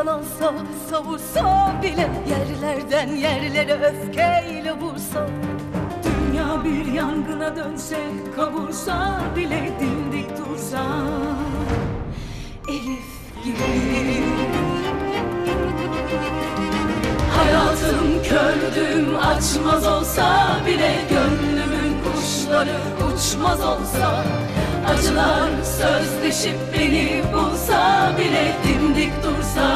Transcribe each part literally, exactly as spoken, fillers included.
yalansa savursa bile, yerlerden yerlere öfkeyle vursa, dünya bir yangına dönse kavursa bile, dimdik dursa Elif gibi. Hayatım kördüm açmaz olsa bile, gönlümün kuşları uçmaz olsa, acılar sözleşip beni bulsa bile, dimdik dursa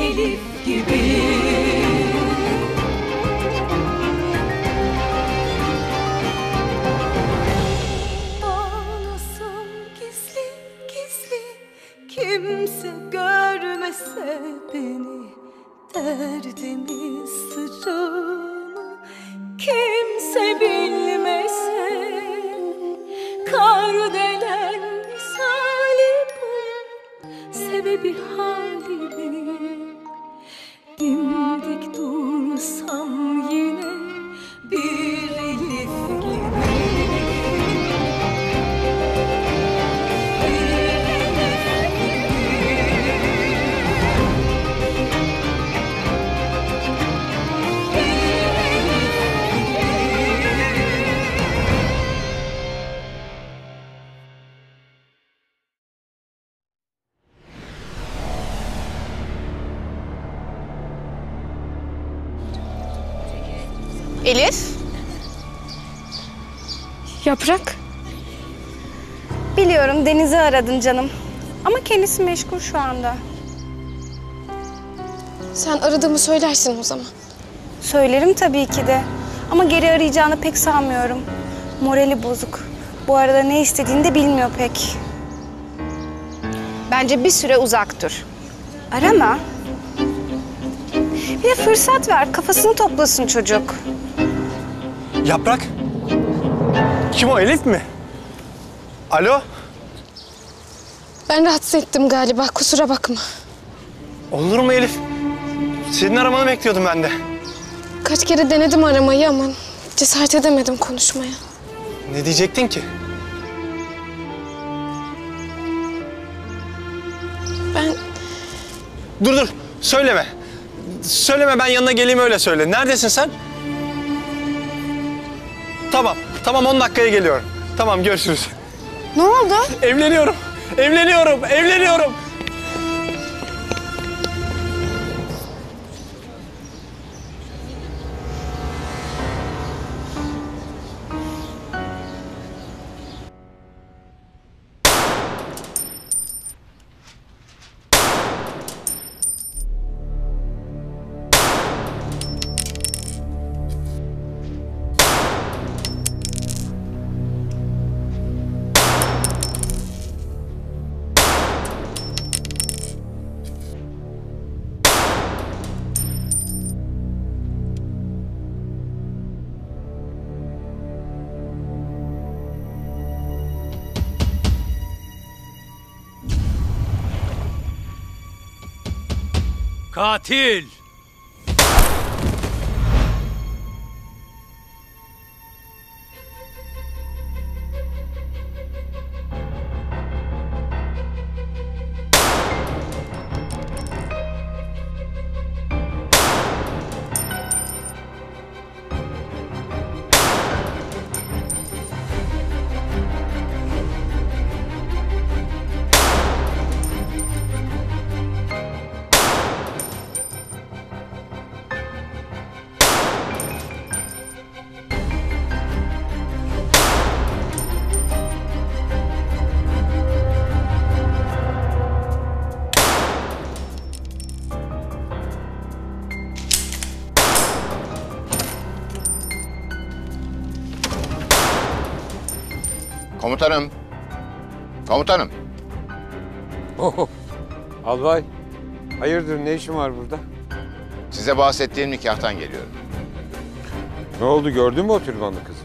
Elif gibi. Bağlasam gizli gizli, kimse görmese beni, derdimi sırrımı kimse bilmese, kar delen misalimin sebebi halimin, dimdik dursam yine bir Elif gibi. Elif? Yaprak? Biliyorum Deniz'i aradın canım. Ama kendisi meşgul şu anda. Sen aradığımı söylersin o zaman. Söylerim tabii ki de. Ama geri arayacağını pek sanmıyorum. Morali bozuk. Bu arada ne istediğini de bilmiyor pek. Bence bir süre uzak dur. Arama. Bir de fırsat ver. Kafasını toplasın çocuk. Yaprak? Kim o, Elif mi? Alo? Ben rahatsız ettim galiba, kusura bakma. Olur mu Elif? Senin aramanı bekliyordum ben de. Kaç kere denedim aramayı ama cesaret edemedim konuşmaya. Ne diyecektin ki? Ben... Dur dur, söyleme. Söyleme, ben yanına geleyim öyle söyle. Neredesin sen? Tamam, tamam on dakikaya geliyorum. Tamam, görüşürüz. Ne oldu? Evleniyorum, evleniyorum, evleniyorum. Katil! Komutanım. Komutanım. Oho. Albay. Hayırdır, ne işin var burada? Size bahsettiğim nikahtan geliyorum. Ne oldu, gördün mü o türbanlı kızı?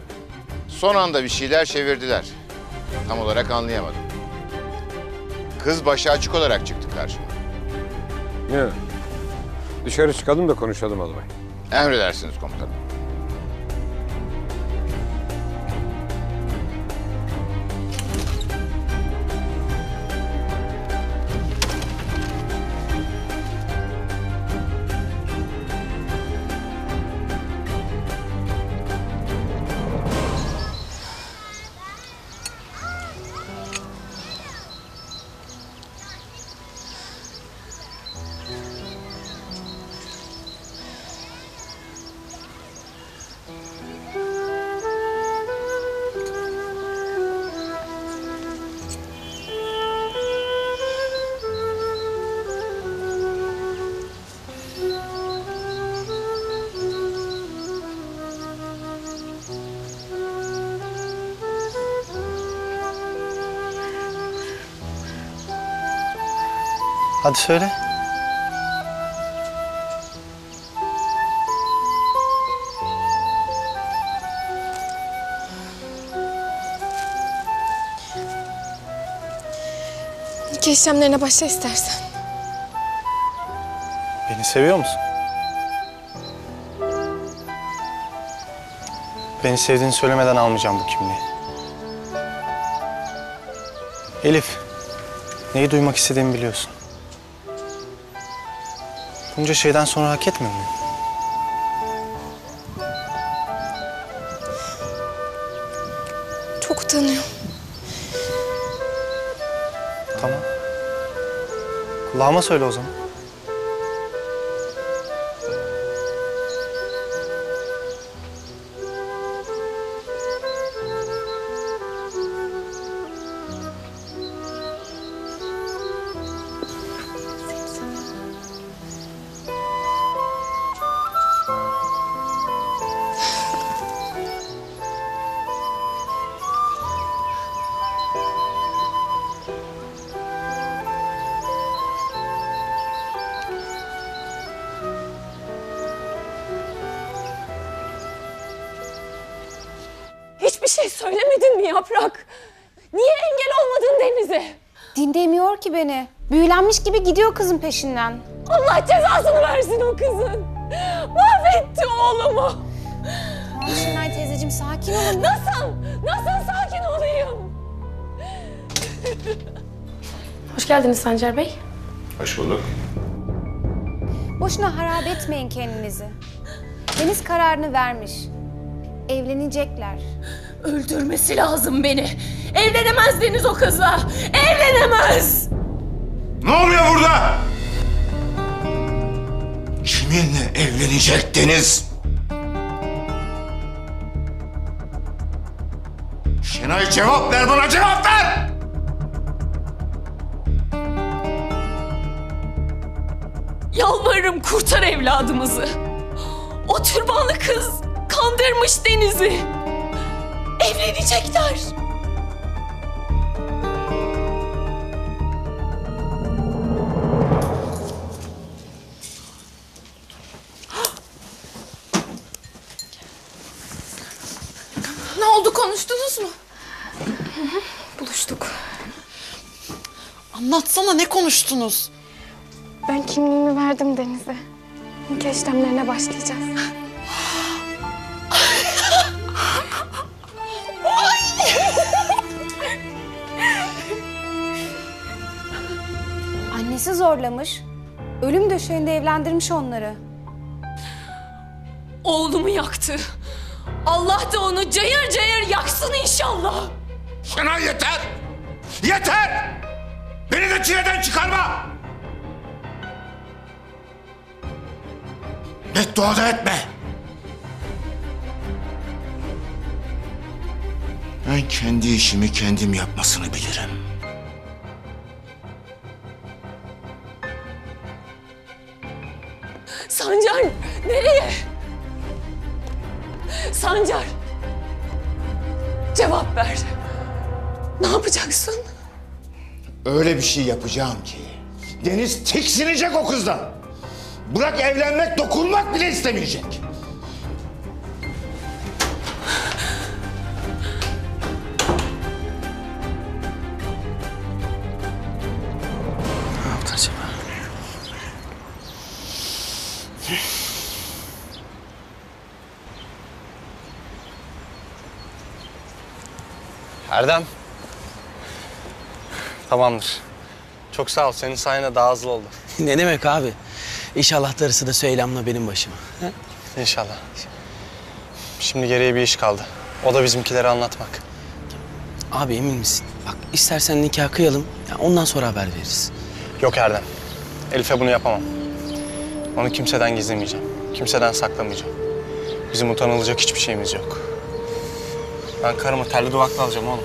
Son anda bir şeyler çevirdiler. Tam olarak anlayamadım. Kız başı açık olarak çıktı karşıma. Ne? Dışarı çıkalım da konuşalım albay. Emredersiniz komutanım. Hadi söyle. Nikah işlemlerine başla istersen. Beni seviyor musun? Beni sevdiğini söylemeden almayacağım bu kimliği. Elif, neyi duymak istediğimi biliyorsun. Bunca şeyden sonra hak etmiyor muyum? Çok utanıyorum. Tamam. Kulağıma söyle o zaman. Yaprak, niye engel olmadın Deniz'e? Dinlemiyor ki beni. Büyülenmiş gibi gidiyor kızın peşinden. Allah cezasını versin o kızın. Mahvetti oğlumu. Tamam Şenay teyzeciğim, sakin olun. Nasıl? Nasıl sakin olayım? Hoş geldiniz Sancar Bey. Hoş bulduk. Boşuna harap etmeyin kendinizi. Deniz kararını vermiş. Evlenecekler. Öldürmesi lazım beni. Evlenemez Deniz o kızla. Evlenemez. Ne oluyor burada? Kiminle evlenecek Deniz? Şenay cevap ver buna, cevap ver! Yalvarırım kurtar evladımızı. O türbanlı kız kandırmış Deniz'i. Evlenecekler. Ne oldu, konuştunuz mu? Buluştuk. Anlatsana, ne konuştunuz? Ben kimliğimi verdim Deniz'e. Nikah işlemlerine başlayacağız. Annesi zorlamış, ölüm döşeğinde evlendirmiş onları. Oğlumu yaktı. Allah da onu cayır cayır yaksın inşallah. Sana yeter! Yeter! Beni de çileden çıkarma! Beddua da etme! Ben kendi işimi kendim yapmasını bilirim. Sancar, nereye? Sancar, cevap ver. Ne yapacaksın? Öyle bir şey yapacağım ki Deniz tiksinecek o kızdan. Bırak evlenmek, dokunmak bile istemeyecek. Erdem. Tamamdır. Çok sağ ol. Senin sayende daha hızlı oldu. Ne demek abi? İnşallah darısı da Süheyla'mla benim başıma. He? İnşallah. Şimdi geriye bir iş kaldı. O da bizimkileri anlatmak. Abi emin misin? Bak istersen nikah kıyalım. Yani ondan sonra haber veririz. Yok Erdem. Elif'e bunu yapamam. Onu kimseden gizlemeyeceğim. Kimseden saklamayacağım. Bizim utanılacak hiçbir şeyimiz yok. Ben karımı terli duvaklı alacağım oğlum.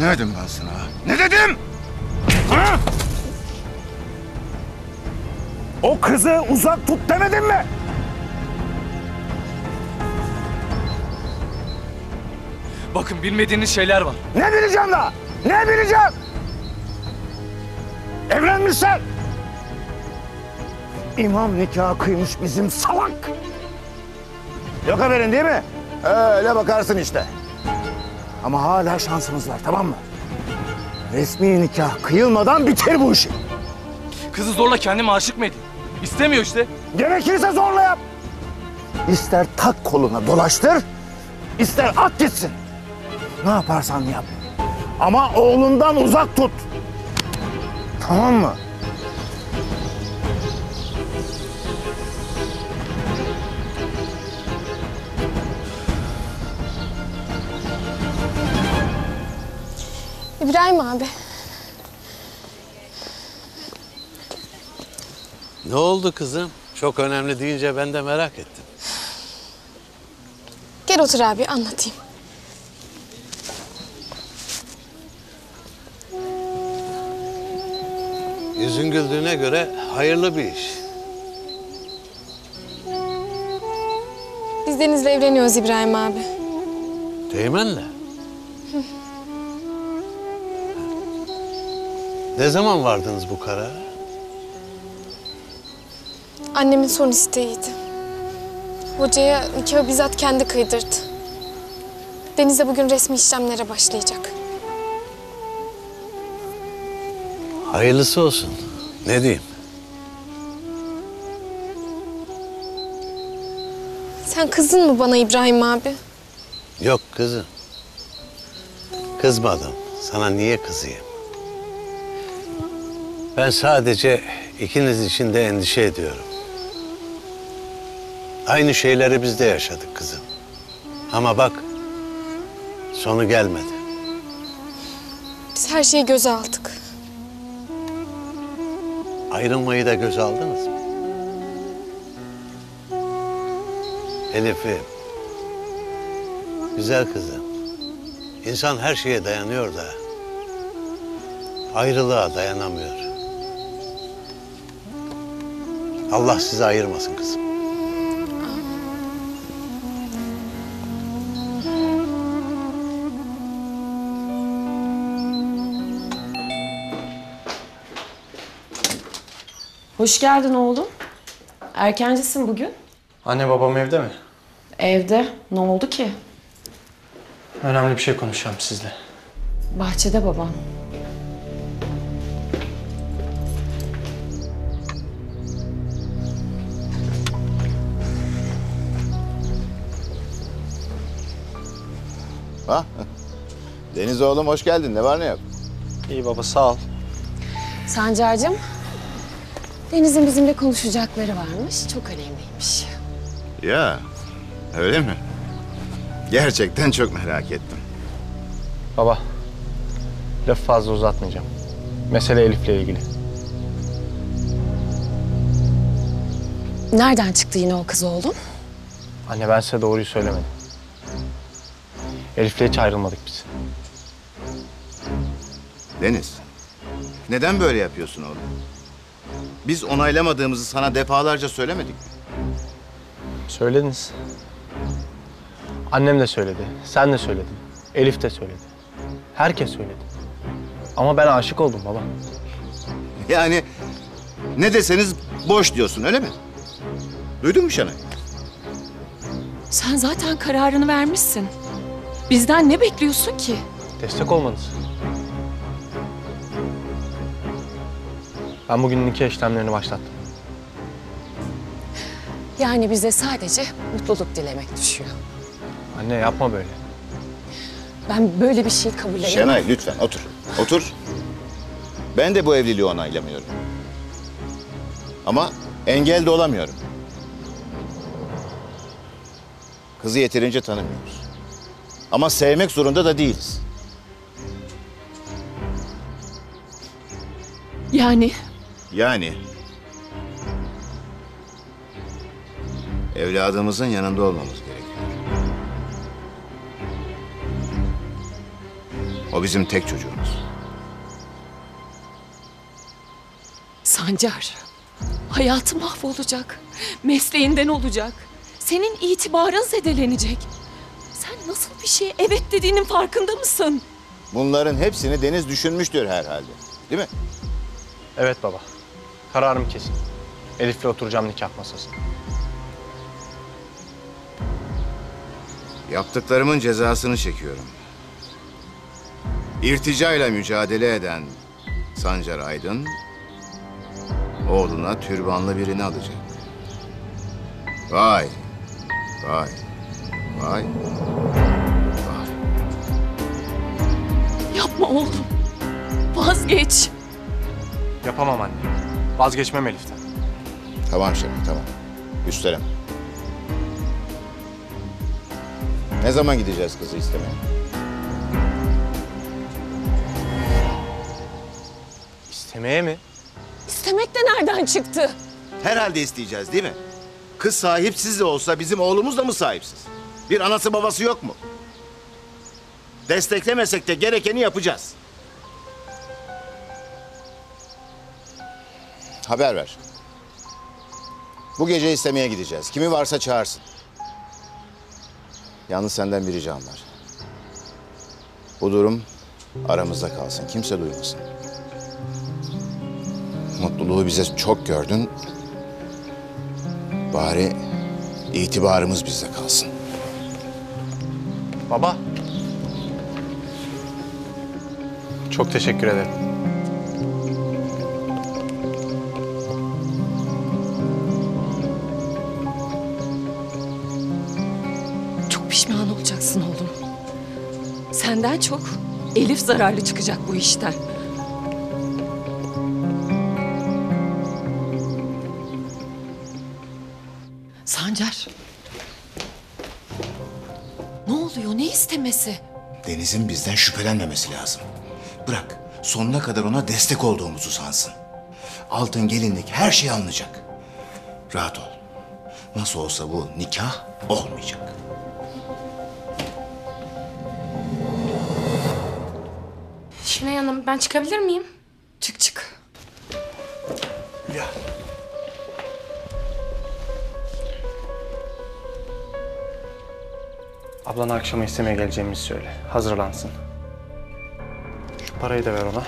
Ne dedim ben sana? Ne dedim? Ha? O kızı uzak tut demedin mi? Bakın bilmediğiniz şeyler var. Ne bileceğim daha? Ne bileceğim? Evlenmişler. İmam nikahı kıymış bizim salak. Yok haberin değil mi? Öyle bakarsın işte. Ama hala şansımız var, tamam mı? Resmi nikah kıyılmadan biter bu işi. Kızı zorla kendime aşık mı edeyim? İstemiyor işte. Gerekirse zorla yap. İster tak koluna dolaştır, ister at gitsin. Ne yaparsan yap. Ama oğlundan uzak tut. Tamam mı? İbrahim abi. Ne oldu kızım? Çok önemli deyince ben de merak ettim. Gel otur abi, anlatayım. Yüzün güldüğüne göre hayırlı bir iş. Biz Deniz'le evleniyoruz İbrahim abi. Teğmenle? Hı. Ne zaman vardınız bu karara? Annemin son isteğiydi. Hocaya nikahı bizzat kendi kıydırdı. Deniz de bugün resmi işlemlere başlayacak. Hayırlısı olsun. Ne diyeyim? Sen kızdın mı bana İbrahim abi? Yok kızım. Kızmadım. Sana niye kızayım? Ben sadece ikiniz için de endişe ediyorum. Aynı şeyleri biz de yaşadık kızım. Ama bak, sonu gelmedi. Biz her şeyi göze aldık. Ayrılmayı da göze aldınız mı? Elif'im, güzel kızım. İnsan her şeye dayanıyor da ayrılığa dayanamıyor. Allah sizi ayırmasın kızım. Hoş geldin oğlum. Erkencisin bugün. Anne babam evde mi? Evde. Ne oldu ki? Önemli bir şey konuşacağım sizle. Bahçede babam. Ha? Deniz oğlum hoş geldin. Ne var ne yok? İyi baba, sağ ol. Sancar'cığım, Deniz'in bizimle konuşacakları varmış. Çok önemliymiş. Ya, öyle mi? Gerçekten çok merak ettim. Baba, lafı fazla uzatmayacağım. Mesele Elif'le ilgili. Nereden çıktı yine o kız oğlum? Anne, ben size doğruyu söylemedim. Elif'le hiç ayrılmadık biz. Deniz, neden böyle yapıyorsun oğlum? Biz onaylamadığımızı sana defalarca söylemedik mi? Söylediniz. Annem de söyledi, sen de söyledin, Elif de söyledi. Herkes söyledi. Ama ben aşık oldum baba. Yani ne deseniz boş diyorsun, öyle mi? Duydun mu Şenay? Sen zaten kararını vermişsin. Bizden ne bekliyorsun ki? Destek olmanız. Ben bugün nikah işlemlerini başlattım. Yani bize sadece mutluluk dilemek düşüyor. Anne yapma böyle. Ben böyle bir şey kabul edemem. Şenay lütfen otur. Otur. Ben de bu evliliği onaylamıyorum. Ama engel de olamıyorum. Kızı yeterince tanımıyoruz. Ama sevmek zorunda da değiliz. Yani? Yani. Evladımızın yanında olmamız gerekiyor. O bizim tek çocuğumuz. Sancar, hayatı mahvolacak. Mesleğinden olacak. Senin itibarın zedelenecek. Sen nasıl bir şeye evet dediğinin farkında mısın? Bunların hepsini Deniz düşünmüştür herhalde. Değil mi? Evet baba. Kararım kesin. Elif'le oturacağım nikah masasına. Yaptıklarımın cezasını çekiyorum. İrticayla mücadele eden Sancar Aydın, oğluna türbanlı birini alacak. Vay, vay, vay, vay. Yapma oğlum, vazgeç. Yapamam anne, vazgeçmem Elif'ten. Tamam Şermin, tamam. Üstelim. Ne zaman gideceğiz kızı istemeye? İstemeye mi? İstemek de nereden çıktı? Herhalde isteyeceğiz değil mi? Kız sahipsiz de olsa bizim oğlumuz da mı sahipsiz? Bir anası babası yok mu? Desteklemesek de gerekeni yapacağız. Haber ver. Bu gece istemeye gideceğiz. Kimi varsa çağırsın. Yalnız senden bir ricam var. Bu durum aramızda kalsın. Kimse duymasın. Mutluluğu bize çok gördün. Bari itibarımız bizde kalsın. Baba. Çok teşekkür ederim. Çok pişman olacaksın oğlum. Senden çok Elif zararlı çıkacak bu işten. Sancar. Ne oluyor? Ne istemesi? Deniz'in bizden şüphelenmemesi lazım. Bırak, sonuna kadar ona destek olduğumuzu sansın. Altın gelinlik her şeyi anlayacak. Rahat ol. Nasıl olsa bu nikah olmayacak. Şenay Hanım, ben çıkabilir miyim? Çık çık. Ya. Ablana akşama istemeye geleceğimizi söyle. Hazırlansın. Şu parayı da ver ona.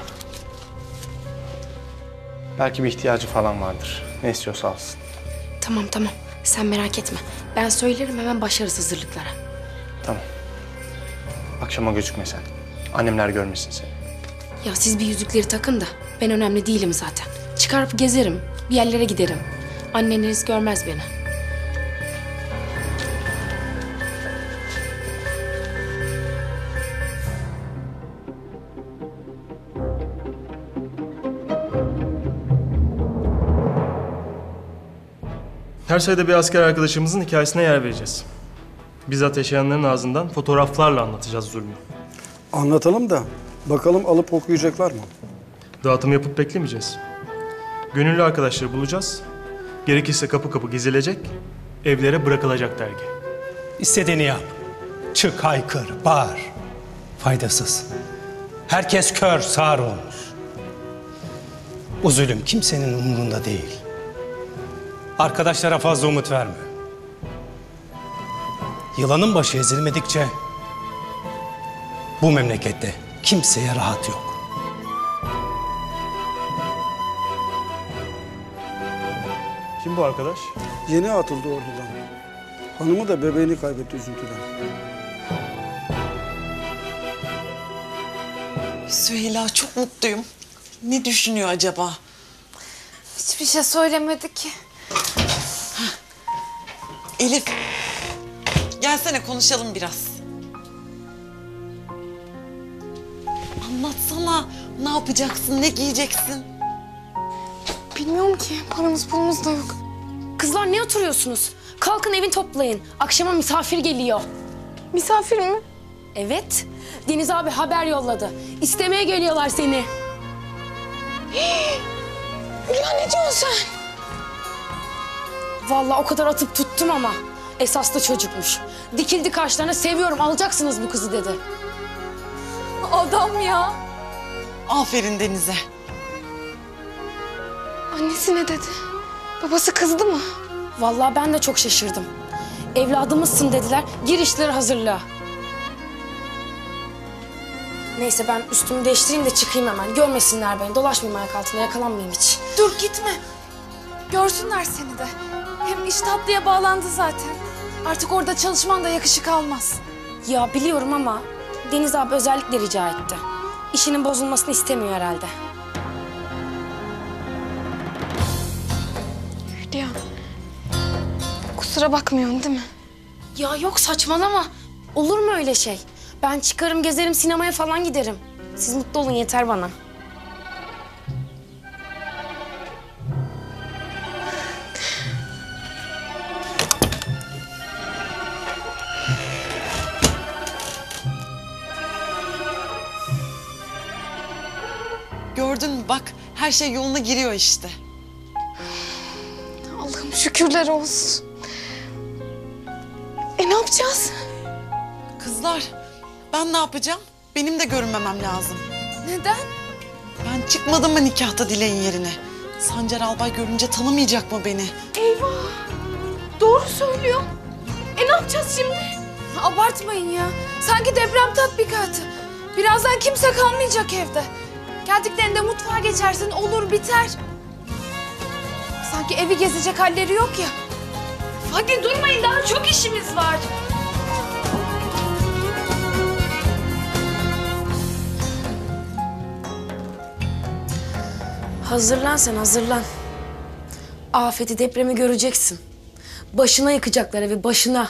Belki bir ihtiyacı falan vardır. Ne istiyorsa alsın. Tamam tamam. Sen merak etme. Ben söylerim hemen başlarız hazırlıklara. Tamam. Akşama gözükme sen. Annemler görmesin seni. Ya siz bir yüzükleri takın da. Ben önemli değilim zaten. Çıkarıp gezerim. Bir yerlere giderim. Anneniz görmez beni. Her sayıda bir asker arkadaşımızın hikayesine yer vereceğiz. Bizzat yaşayanların ağzından fotoğraflarla anlatacağız zulmü. Anlatalım da bakalım alıp okuyacaklar mı? Dağıtım yapıp beklemeyeceğiz. Gönüllü arkadaşları bulacağız. Gerekirse kapı kapı gezilecek, evlere bırakılacak dergi. İstediğini yap. Çık, haykır, bağır. Faydasız. Herkes kör, sağır olmuş. Bu zulüm kimsenin umurunda değil. Arkadaşlara fazla umut verme. Yılanın başı ezilmedikçe bu memlekette kimseye rahat yok. Kim bu arkadaş? Yeni atıldı ordudan. Hanımı da bebeğini kaybetti üzüntüden. Süheyla, çok mutluyum. Ne düşünüyor acaba? Hiçbir şey söylemedi ki. Elif, gelsene konuşalım biraz. Anlatsana, ne yapacaksın, ne giyeceksin? Bilmiyorum ki, paramız pulumuz da yok. Kızlar ne oturuyorsunuz? Kalkın evi toplayın, akşama misafir geliyor. Misafir mi? Evet, Deniz abi haber yolladı. İstemeye geliyorlar seni. Ya ne diyorsun sen? Vallahi o kadar atıp tuttum ama esas da çocukmuş. Dikildi karşılarına, seviyorum alacaksınız bu kızı dedi. adam ya. Aferin Deniz'e. Annesi ne dedi? Babası kızdı mı? Vallahi ben de çok şaşırdım. Evladımızsın dediler, gir işleri hazırla. Neyse ben üstümü değiştireyim de çıkayım hemen. Görmesinler beni, dolaşmayayım ayak altına, yakalanmayayım hiç. Dur gitme. Görsünler seni de. Hem iş tatlıya bağlandı zaten. Artık orada çalışman da yakışık almaz. Ya biliyorum ama Deniz abi özellikle rica etti. İşinin bozulmasını istemiyor herhalde. Hülya, kusura bakmıyorsun değil mi? Ya yok, saçmalama. Olur mu öyle şey? Ben çıkarım, gezerim, sinemaya falan giderim. Siz mutlu olun yeter bana. Gördün mü bak, her şey yoluna giriyor işte. Allah'ım şükürler olsun. E ne yapacağız? Kızlar, ben ne yapacağım? Benim de görünmemem lazım. Neden? Ben çıkmadım mı nikahta Dilek'in yerine? Sancar albay görünce tanımayacak mı beni? Eyvah! Doğru söylüyor. E ne yapacağız şimdi? Abartmayın ya. Sanki deprem tatbikatı. Birazdan kimse kalmayacak evde. Geldiklerinde mutfağa geçersin, olur biter. Sanki evi gezecek halleri yok ya. Hadi durmayın, daha çok işimiz var. Hazırlan sen, hazırlan. Afeti, depremi göreceksin. Başına yıkacaklar evi, başına.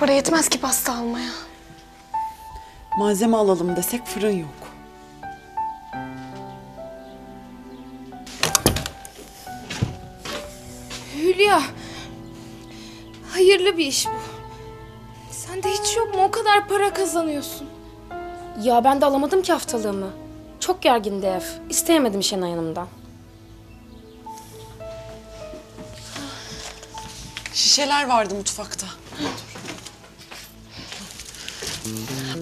Para yetmez ki pasta almaya. Malzeme alalım desek fırın yok. Hülya, hayırlı bir iş bu. Sende hiç yok mu? O kadar para kazanıyorsun. Ya ben de alamadım ki haftalığımı. Çok gergindi ev. İsteyemedim Şenay Hanım'dan. Şişeler vardı mutfakta.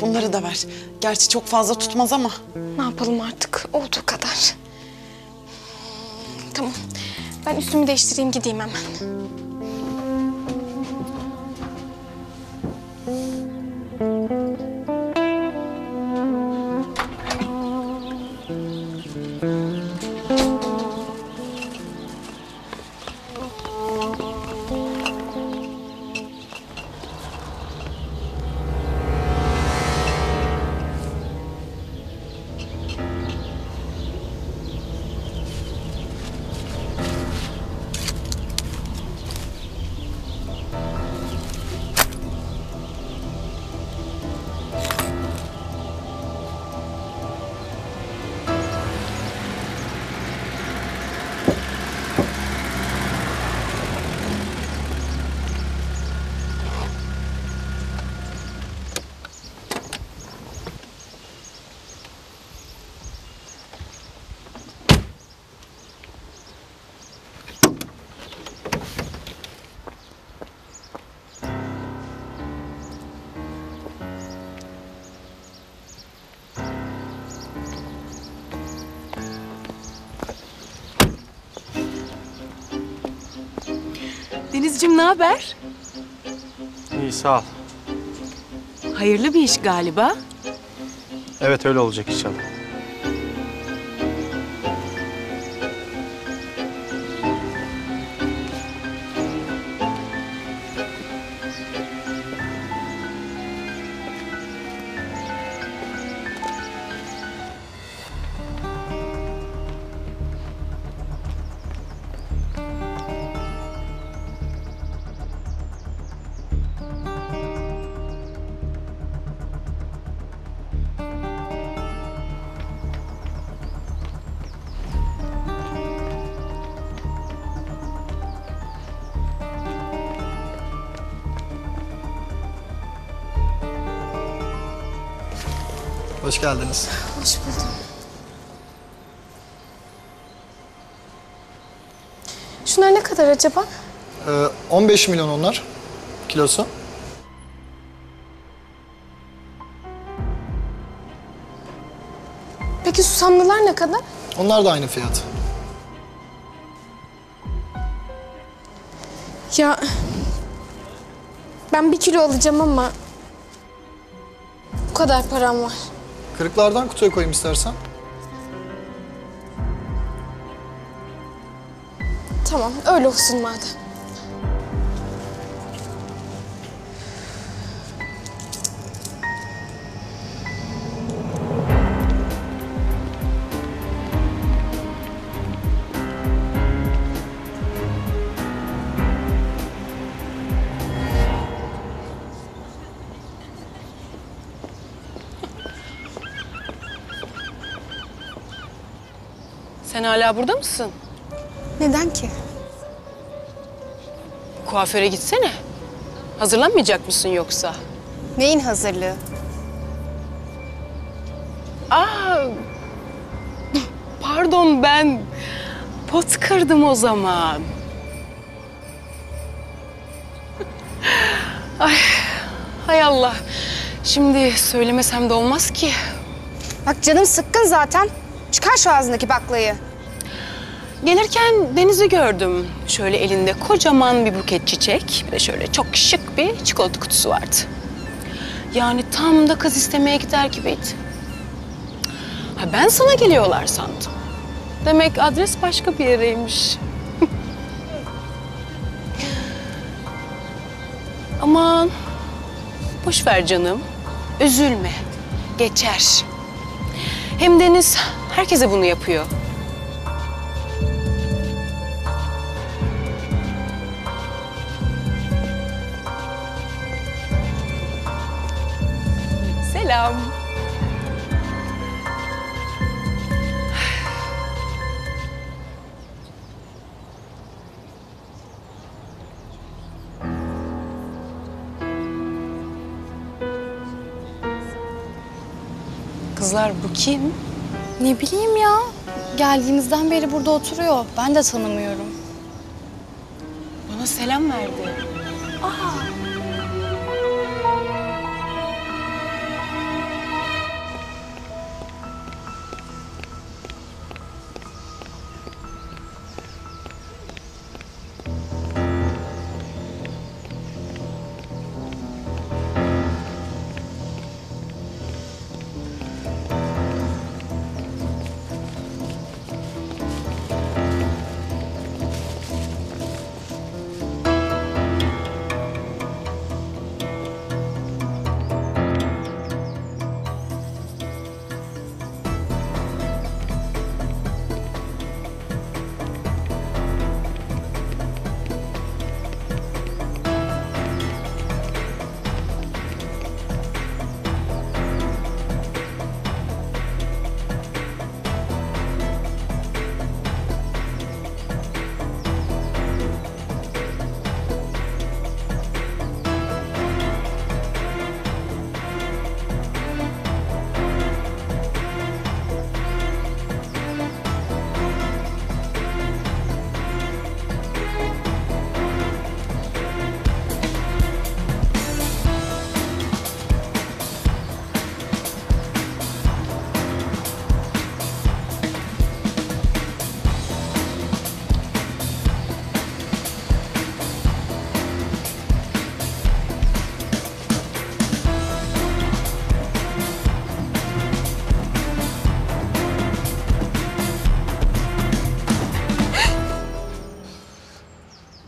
Bunları da ver. Gerçi çok fazla tutmaz ama. Ne yapalım artık? Olduğu kadar. Tamam. Ben üstümü değiştireyim, gideyim hemen. Denizciğim, ne haber? İyi, sağ ol. Hayırlı bir iş galiba. Evet, öyle olacak inşallah. Hoş geldiniz. Hoş buldum. Şunlar ne kadar acaba? Ee, on beş milyon onlar. Kilosu. Peki susamlılar ne kadar? Onlar da aynı fiyat. Ya... Ben bir kilo alacağım ama... Bu kadar param var. Kırıklardan kutuya koyayım istersen. Tamam, öyle olsun madem. Sen hala burada mısın? Neden ki? Kuaföre gitsene. Hazırlanmayacak mısın yoksa? Neyin hazırlığı? Aa, pardon, ben pot kırdım o zaman. Ay, hay Allah. Şimdi söylemesem de olmaz ki. Bak canım sıkkın zaten. Çıkar şu ağzındaki baklayı. Gelirken Deniz'i gördüm. Şöyle elinde kocaman bir buket çiçek. Bir de şöyle çok şık bir çikolata kutusu vardı. Yani tam da kız istemeye gider gibiydi. Ha, ben sana geliyorlar sandım. Demek adres başka bir yereymiş. Aman boş ver canım. Üzülme. Geçer. Hem Deniz herkese bunu yapıyor. Selam. Kızlar, bu kim? Ne bileyim ya. Geldiğimizden beri burada oturuyor. Ben de tanımıyorum. Bana selam verdi. Aha.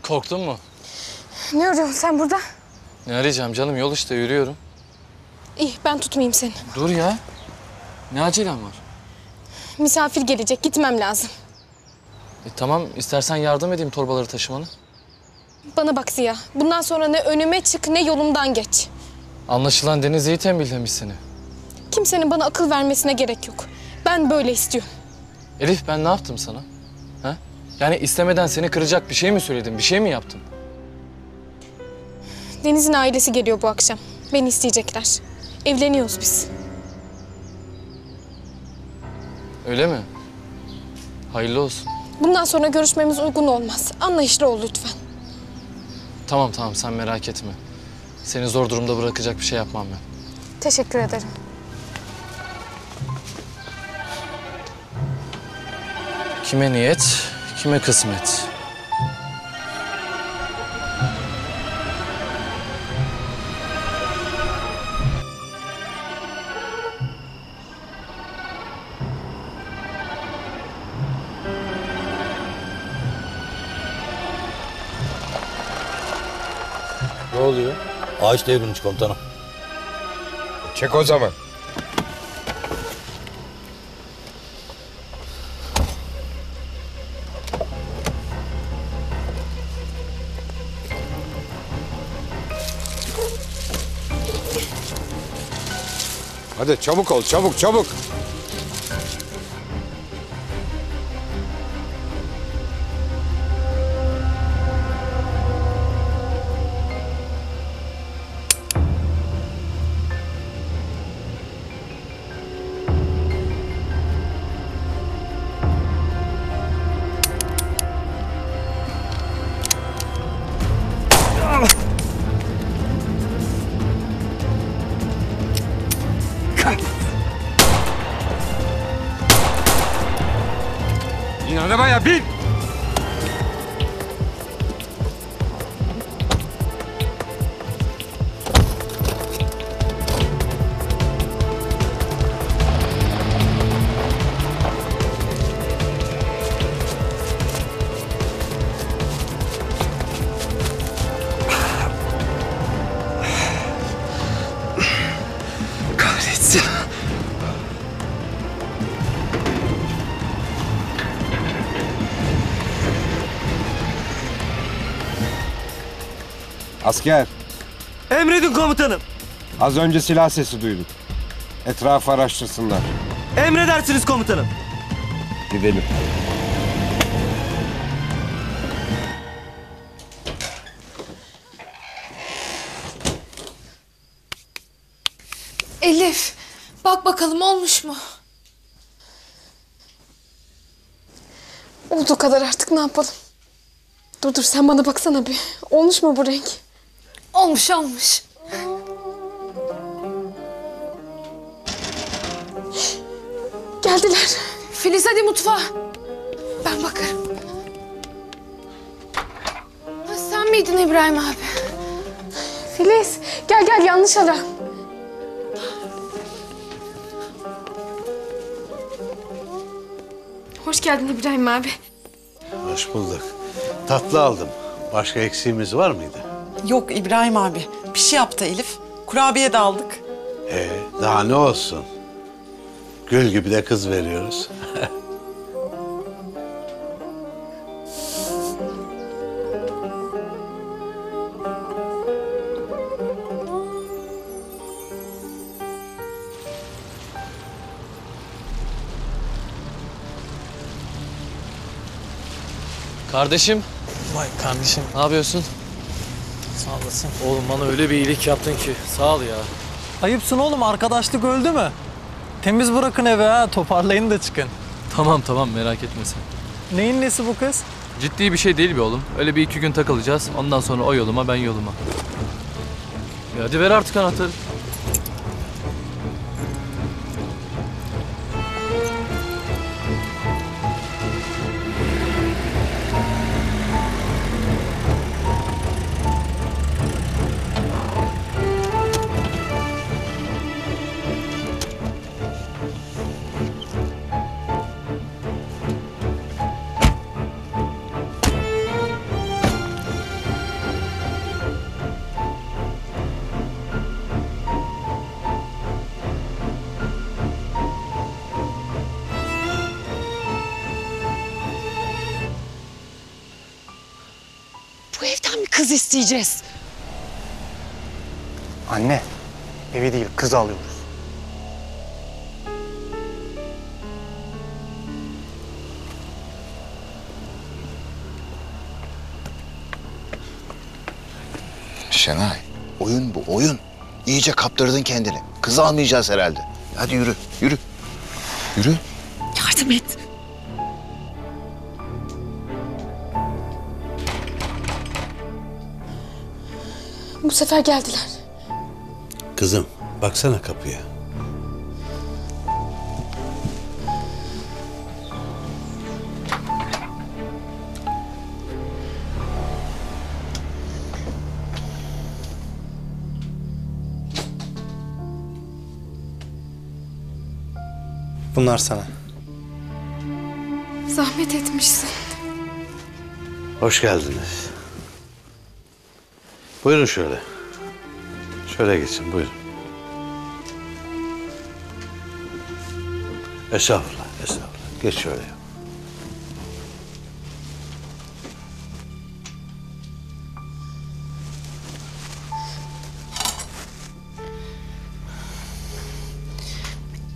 Korktun mu? Ne arıyorsun sen burada? Ne arayacağım canım? Yol işte, yürüyorum. İyi, ben tutmayayım seni. Dur ya. Ne acelem var? Misafir gelecek, gitmem lazım. E tamam, istersen yardım edeyim torbaları taşımanı. Bana bak Ziya, bundan sonra ne önüme çık ne yolumdan geç. Anlaşılan Deniz iyi tembihlemiş seni. Kimsenin bana akıl vermesine gerek yok. Ben böyle istiyorum. Elif, ben ne yaptım sana? Ha? Yani istemeden seni kıracak bir şey mi söyledim, bir şey mi yaptım? Deniz'in ailesi geliyor bu akşam. Beni isteyecekler. Evleniyoruz biz. Öyle mi? Hayırlı olsun. Bundan sonra görüşmemiz uygun olmaz. Anlayışlı ol lütfen. Tamam tamam, sen merak etme. Seni zor durumda bırakacak bir şey yapmam ben. Teşekkür ederim. Kime niyet, kime kısmet. Ne oluyor? Ağaç devrilmiş komutanım. Çek o zaman. Hadi çabuk ol, çabuk, çabuk. Arabaya bin! Asker. Emredin komutanım. Az önce silah sesi duyduk. Etrafı araştırsınlar. Emredersiniz komutanım. Gidelim. Elif, bak bakalım olmuş mu? Olduğu kadar artık, ne yapalım? Dur dur, sen bana baksana bir. Olmuş mu bu renk? Olmuş, olmuş. Geldiler. Filiz, hadi mutfağa. Ben bakarım. Ha, sen miydin İbrahim abi? Filiz, gel gel, yanlış ara. Hoş geldin İbrahim abi. Hoş bulduk. Tatlı aldım. Başka eksiğimiz var mıydı? Yok İbrahim abi. Bir şey yaptı Elif. Kurabiye de aldık. Ee, daha ne olsun? Gül gibi de kız veriyoruz. Kardeşim. Vay kardeşim. Ne yapıyorsun? Sağ olasın. Oğlum bana öyle bir iyilik yaptın ki. Sağ ol ya. Ayıpsın oğlum. Arkadaşlık öldü mü? Temiz bırakın eve ha. Toparlayın da çıkın. Tamam tamam, merak etme sen. Neyin nesi bu kız? Ciddi bir şey değil be oğlum. Öyle bir iki gün takılacağız. Ondan sonra o yoluma, ben yoluma. Ya hadi ver artık anahtarı. bu evden bir kız isteyeceğiz. Anne, evi değil kızı alıyoruz. Şenay, oyun bu, oyun. İyice kaptırdın kendini. Kız almayacağız herhalde. Hadi yürü, yürü. Yürü. Yardım et. Bu sefer geldiler. Kızım, baksana kapıya. Bunlar sana. Zahmet etmişsin. Hoş geldiniz. Buyurun şöyle. Şöyle geçin, buyurun. Estağfurullah, estağfurullah. Geç şöyle.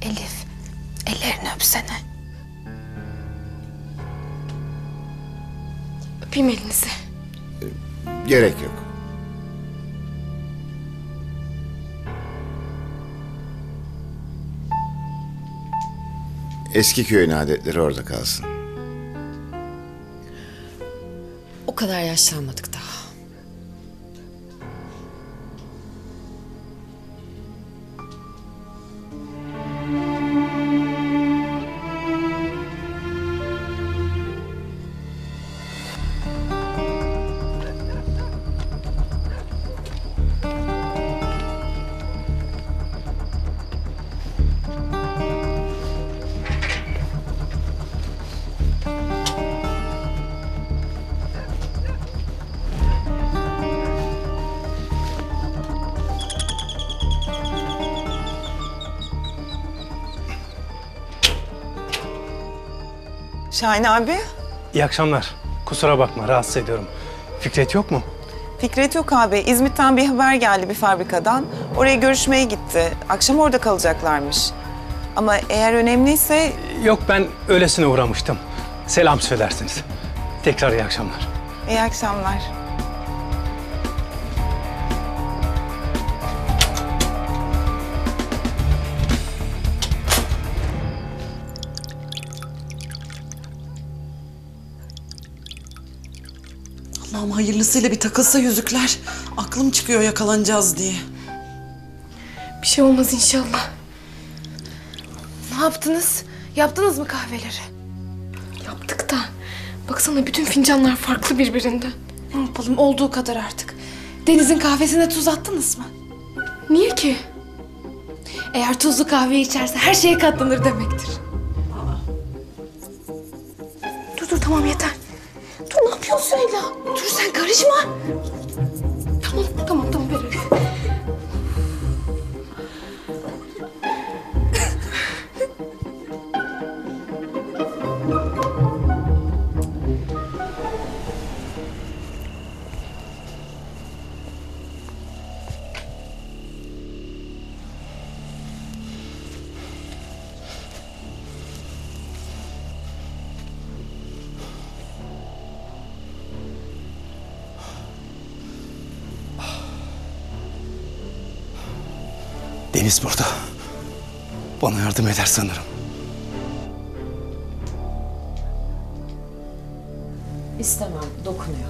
Elif, ellerini öpsene. Öpeyim elinizi. Gerek yok. Eski köyün adetleri orada kalsın. O kadar yaşlanmadık daha. Şahin abi. İyi akşamlar. Kusura bakma, rahatsız ediyorum. Fikret yok mu? Fikret yok abi. İzmit'ten bir haber geldi bir fabrikadan. Oraya görüşmeye gitti. Akşam orada kalacaklarmış. Ama eğer önemliyse... Yok, ben öylesine uğramıştım. Selam söylersiniz. Tekrar iyi akşamlar. İyi akşamlar. Ama hayırlısıyla bir takılsa yüzükler. Aklım çıkıyor yakalanacağız diye. Bir şey olmaz inşallah. Ne yaptınız? Yaptınız mı kahveleri? Yaptık da. Baksana bütün fincanlar farklı birbirinden. Ne yapalım, olduğu kadar artık. Deniz'in kahvesine tuz attınız mı? Niye ki? Eğer tuzlu kahve içerse her şeye katlanır demektir. Aa. Dur dur tamam yeter. Ne yapıyorsun Süheyla? Dur sen karışma. Tamam, tamam, tamam veririm. Deniz burada. Bana yardım eder sanırım. İstemem, dokunuyor.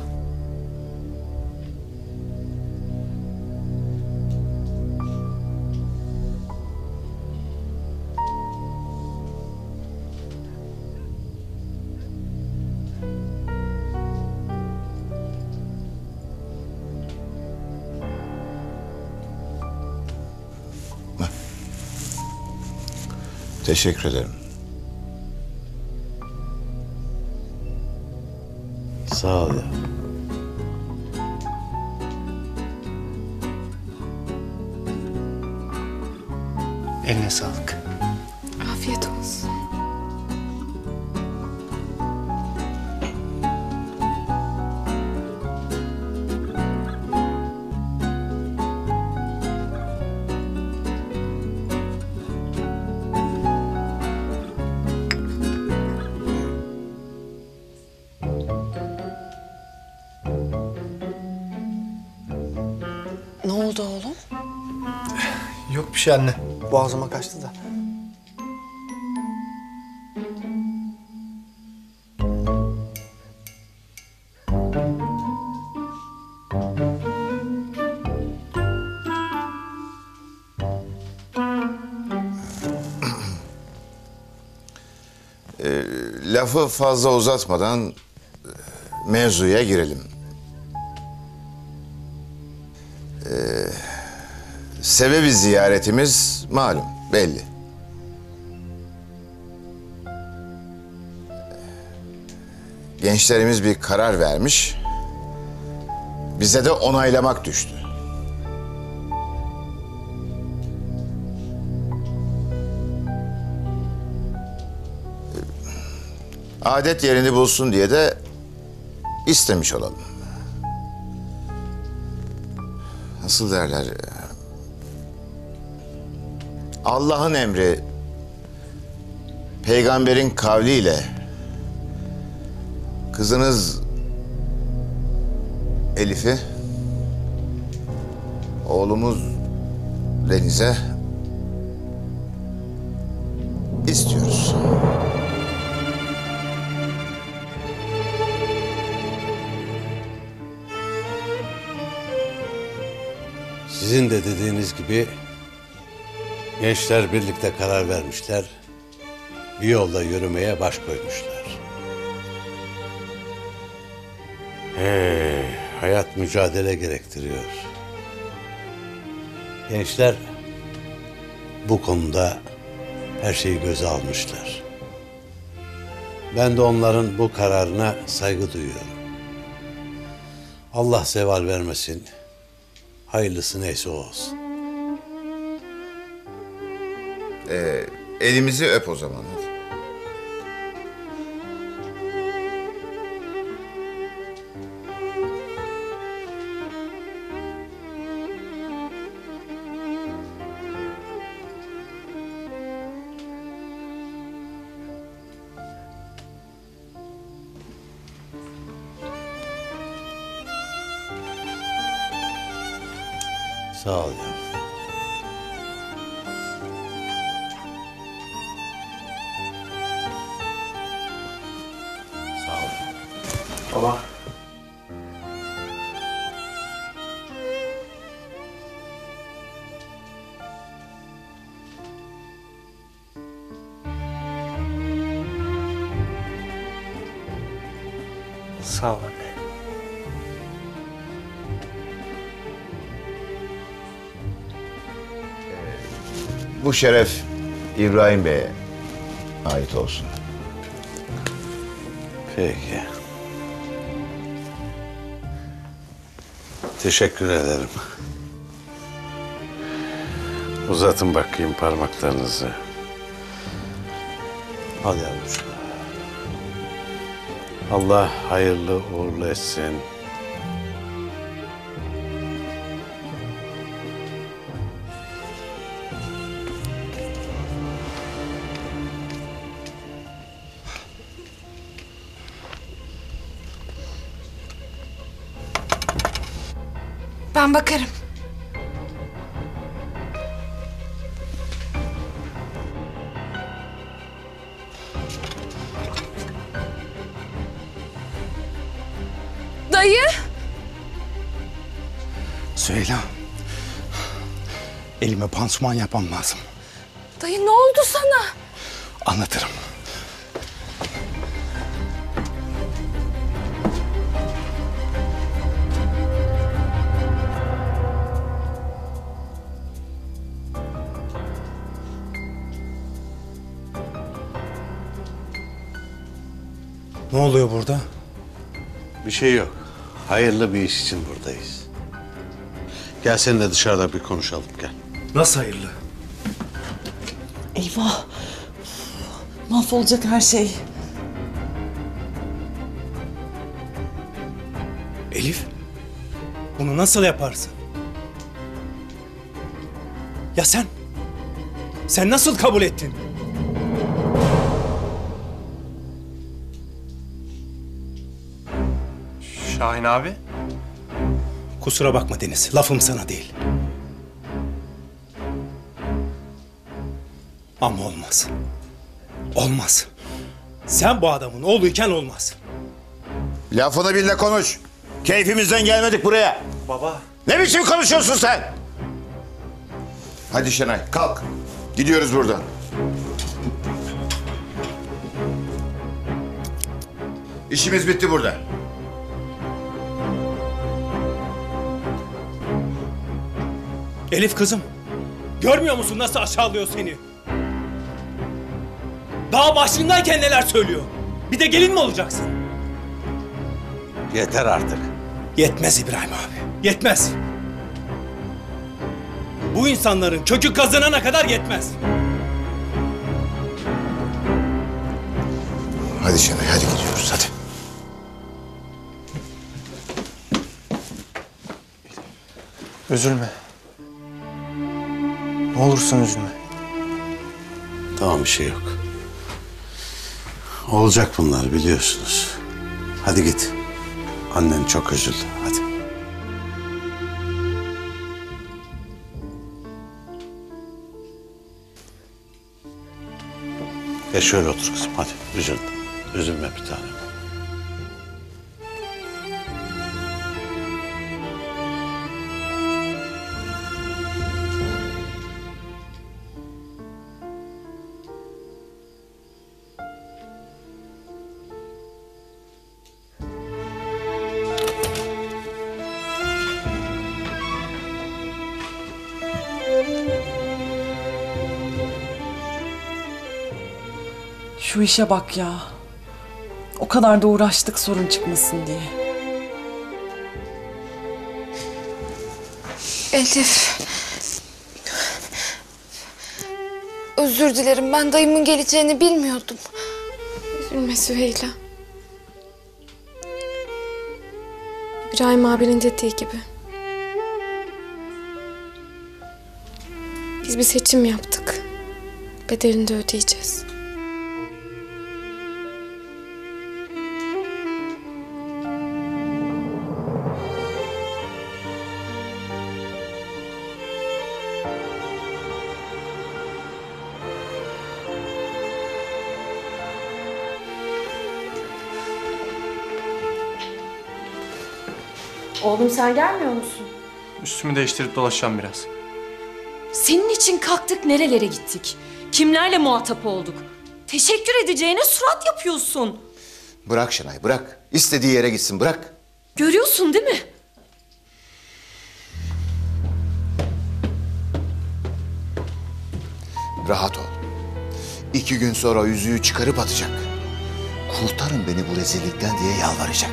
Teşekkür ederim. Sağ ol ya. Eline sağlık. Afiyet olsun. şey anne. Boğazıma kaçtı da. e, lafı fazla uzatmadan mevzuya girelim. Ee, sebebi ziyaretimiz malum, belli. Gençlerimiz bir karar vermiş, bize de onaylamak düştü. Adet yerini bulsun diye de istemiş olalım. Nasıl derler? Allah'ın emri, peygamberin kavliyle kızınız Elif'i, oğlumuz Deniz'e istiyoruz. Sizin de dediğiniz gibi gençler birlikte karar vermişler, bir yolda yürümeye baş koymuşlar. Hey, hayat mücadele gerektiriyor. Gençler bu konuda her şeyi göze almışlar. Ben de onların bu kararına saygı duyuyorum. Allah zeval vermesin. Hayırlısı neyse olsun. Ee, elimizi öp o zaman. Sağ ol yavrum. Sağ ol. Baba. Sağ ol. Bu şeref İbrahim Bey'e ait olsun. Peki. Teşekkür ederim. Uzatın bakayım parmaklarınızı. Hadi yavrum. Allah hayırlı uğurlu etsin. Ben bakarım. Dayı! Süheyla, elime pansuman yapmam lazım. Dayı, ne oldu sana? Anlatırım. Ne oluyor burada? Bir şey yok. Hayırlı bir iş için buradayız. Gel seninle dışarıda bir konuşalım, gel. Nasıl hayırlı? Eyvah! Mahvolacak her şey. Elif, bunu nasıl yaparsın? Ya sen? Sen nasıl kabul ettin? Şahin abi. Kusura bakma Deniz, lafım sana değil. Ama olmaz. Olmaz. Sen bu adamın oğluyken olmaz. Lafını bil de konuş. Keyfimizden gelmedik buraya. Baba. Ne biçim konuşuyorsun sen? Hadi Şenay kalk. Gidiyoruz buradan. İşimiz bitti burada. Elif kızım. Görmüyor musun nasıl aşağılıyor seni? Daha başındayken neler söylüyor? Bir de gelin mi olacaksın? Yeter artık. Yetmez İbrahim abi. Yetmez. Bu insanların kökü kazınana kadar yetmez. Hadi Şenay hadi gidiyoruz hadi. Üzülme. Ne olursun üzülme. Tamam bir şey yok. Olacak bunlar biliyorsunuz. Hadi git. Annen çok üzüldü. Hadi. Ya şöyle otur kızım. Hadi üzülme. Üzülme bir tanem. Şu işe bak ya. O kadar da uğraştık sorun çıkmasın diye. Elif. Özür dilerim. Ben dayımın geleceğini bilmiyordum. Üzülme Süheyla. İbrahim abinin dediği gibi. Biz bir seçim yaptık. Bedelini de ödeyeceğiz. Oğlum sen gelmiyor musun? Üstümü değiştirip dolaşacağım biraz. Senin için kalktık nerelere gittik? Kimlerle muhatap olduk? Teşekkür edeceğine surat yapıyorsun. Bırak Şenay bırak. İstediği yere gitsin bırak. Görüyorsun değil mi? Rahat ol. İki gün sonra yüzüğü çıkarıp atacak. Kurtarın beni bu rezillikten diye yalvaracak.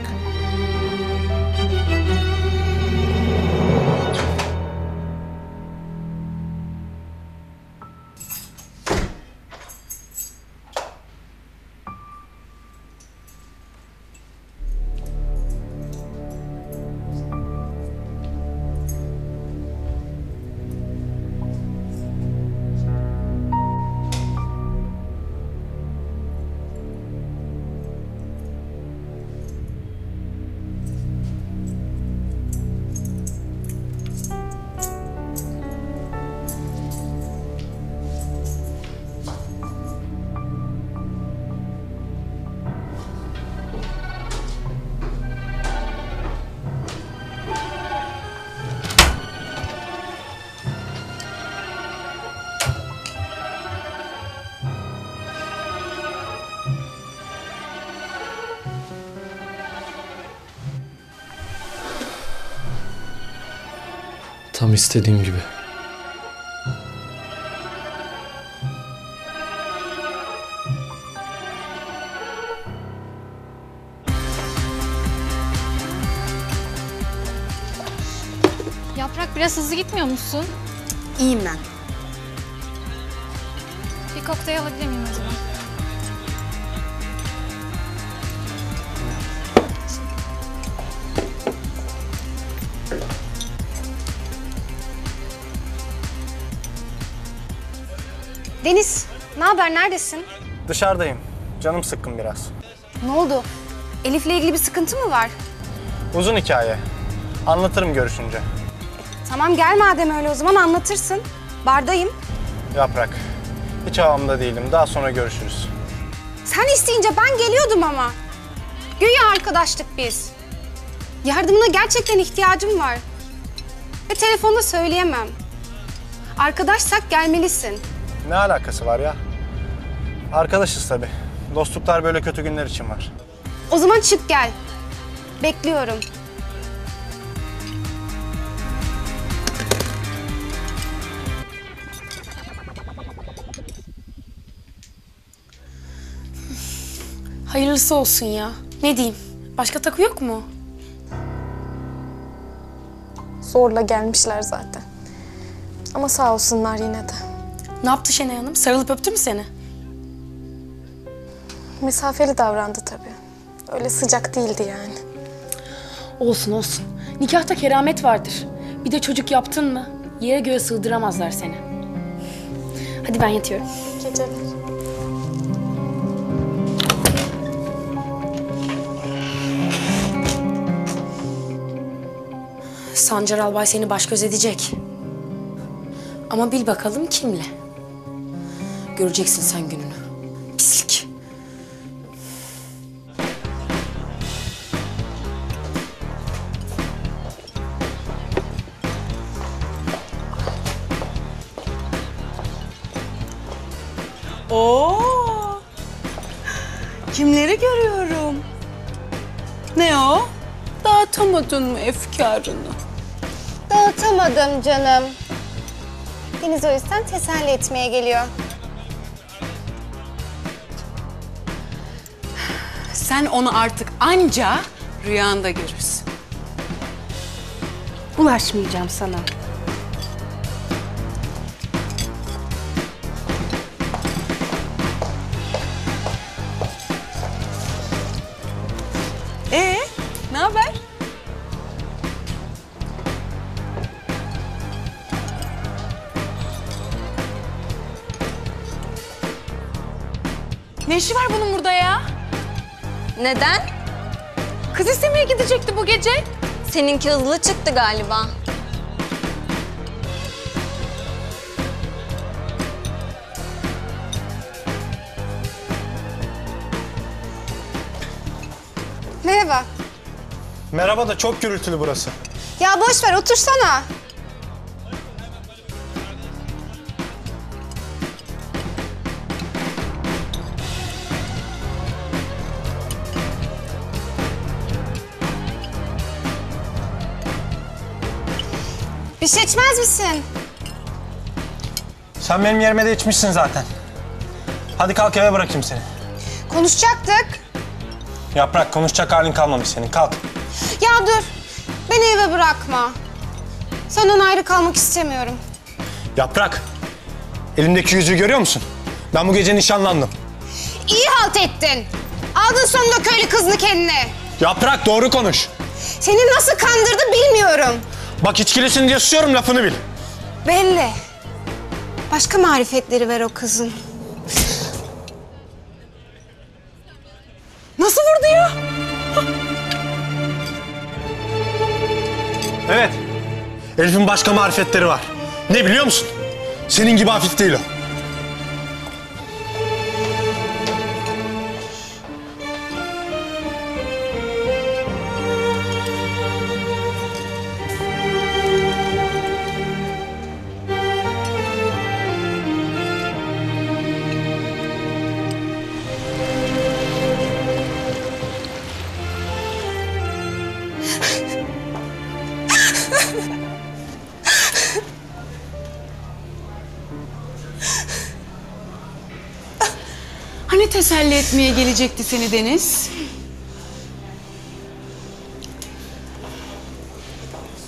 Tam istediğim gibi. Yaprak biraz hızlı gitmiyor musun? İyiyim ben. Bir kokteyl alabilir miyim acaba? Deniz, ne haber? Neredesin? Dışarıdayım. Canım sıkkın biraz. Ne oldu? Elif'le ilgili bir sıkıntı mı var? Uzun hikaye. Anlatırım görüşünce. Tamam gel madem öyle o zaman anlatırsın. Bardayım. Yaprak, hiç havamda değilim. Daha sonra görüşürüz. Sen isteyince ben geliyordum ama. Güya arkadaştık biz. Yardımına gerçekten ihtiyacım var. Ve telefonda söyleyemem. Arkadaşsak gelmelisin. Ne alakası var ya? Arkadaşız tabii. Dostluklar böyle kötü günler için var. O zaman çık gel. Bekliyorum. Hayırlısı olsun ya. Ne diyeyim? Başka takı yok mu? Zorla gelmişler zaten. Ama sağ olsunlar yine de. Ne yaptı Şenay Hanım? Sarılıp öptü mü seni? Mesafeli davrandı tabii. Öyle sıcak değildi yani. Olsun olsun. Nikahta keramet vardır. Bir de çocuk yaptın mı yere göğe sığdıramazlar seni. Hadi ben yatıyorum. Geceler. Sancar albay seni baş göz edecek. Ama bil bakalım kimle. Göreceksin sen gününü. Pislik. Oo! Kimleri görüyorum? Ne o? Dağıtamadın mı efkarını? Dağıtamadım canım. Deniz o yüzden teselli etmeye geliyor. Sen onu artık anca rüyanda görürsün. Ulaşmayacağım sana. Ee, ne haber? Ne işi var bunun burada ya? Neden? Kız istemeye gidecekti bu gece. Seninki hızlı çıktı galiba. Merhaba. Merhaba da çok gürültülü burası. Ya boş ver, otursana. Bir şey içmez misin? Sen benim yerime de içmişsin zaten. Hadi kalk, eve bırakayım seni. Konuşacaktık. Yaprak, konuşacak halin kalmamış senin. Kalk. Ya dur. Beni eve bırakma. Senden ayrı kalmak istemiyorum. Yaprak, elimdeki yüzüğü görüyor musun? Ben bu gece nişanlandım. İyi halt ettin. Aldın sonunda köylü kızını kendine. Yaprak, doğru konuş. Seni nasıl kandırdı bilmiyorum. Bak içkilisin diye susuyorum, lafını bil. Belli. Başka marifetleri ver o kızın. Nasıl vurdu ya? Evet. Elif'in başka marifetleri var. Ne biliyor musun? Senin gibi hafif değil o. Hani teselli etmeye gelecekti seni Deniz?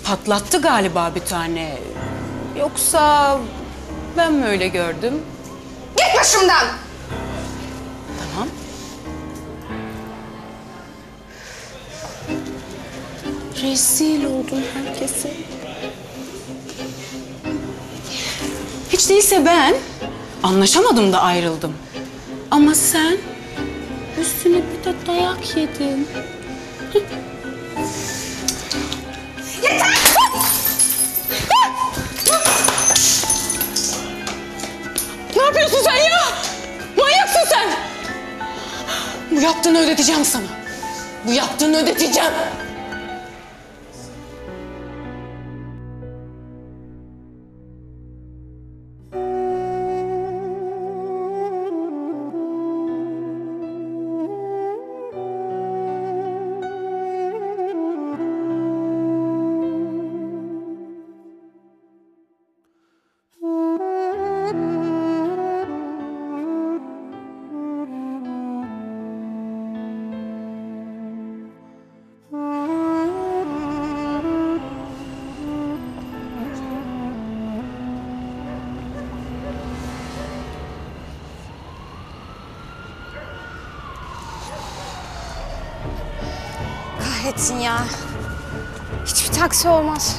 Patlattı galiba bir tane. Yoksa ben mi öyle gördüm? Git başımdan! Tamam. Rezil oldum herkese. Hiç değilse ben anlaşamadım da ayrıldım. Ama sen üstüne bir de dayak yedin. Yeter! Ne yapıyorsun sen ya? yaptığını ödeteceğim sana. Bu yaptığını ödeteceğim. Etsin ya. Hiçbir taksi olmaz.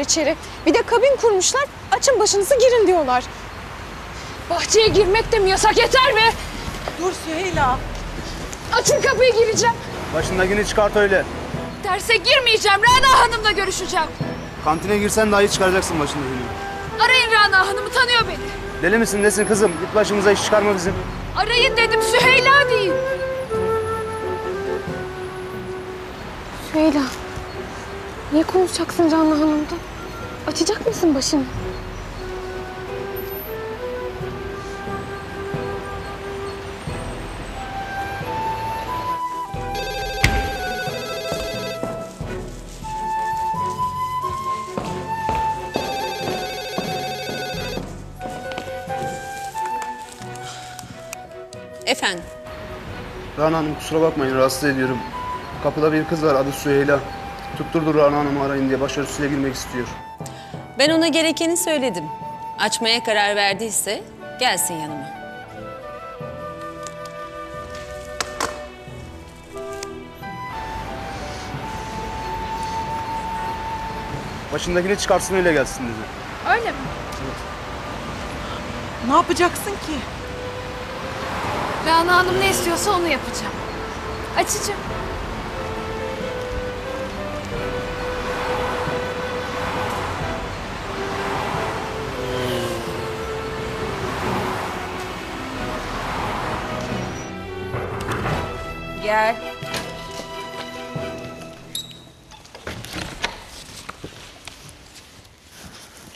İçeri. Bir de kabin kurmuşlar, açın başınızı girin diyorlar. Bahçeye girmek de mi yasak, yeter mi? Dur Süheyla. Açın kapıyı, gireceğim. Başındakini çıkart öyle. Derse girmeyeceğim, Rana Hanım'la görüşeceğim. Kantine girsen daha iyi çıkaracaksın başındakini. Arayın Rana Hanım'ı, tanıyor beni. Deli misin nesin kızım, git başımıza iş çıkarma bizim. Arayın dedim, Süheyla değil. Süheyla. Niye konuşacaksın Rana Hanım'da? Açacak mısın başını? Efendim? Rana Hanım, kusura bakmayın, rahatsız ediyorum. Kapıda bir kız var, adı Süheyla. Tutturdu Rana Hanım'ı arayın diye, başörtüsüyle girmek istiyor. Ben ona gerekeni söyledim. Açmaya karar verdiyse gelsin yanıma. Başındakini çıkarsın öyle gelsin dedi. Öyle mi? Evet. Ne yapacaksın ki? Rana Hanım ne istiyorsa onu yapacağım. Açacağım. Gel.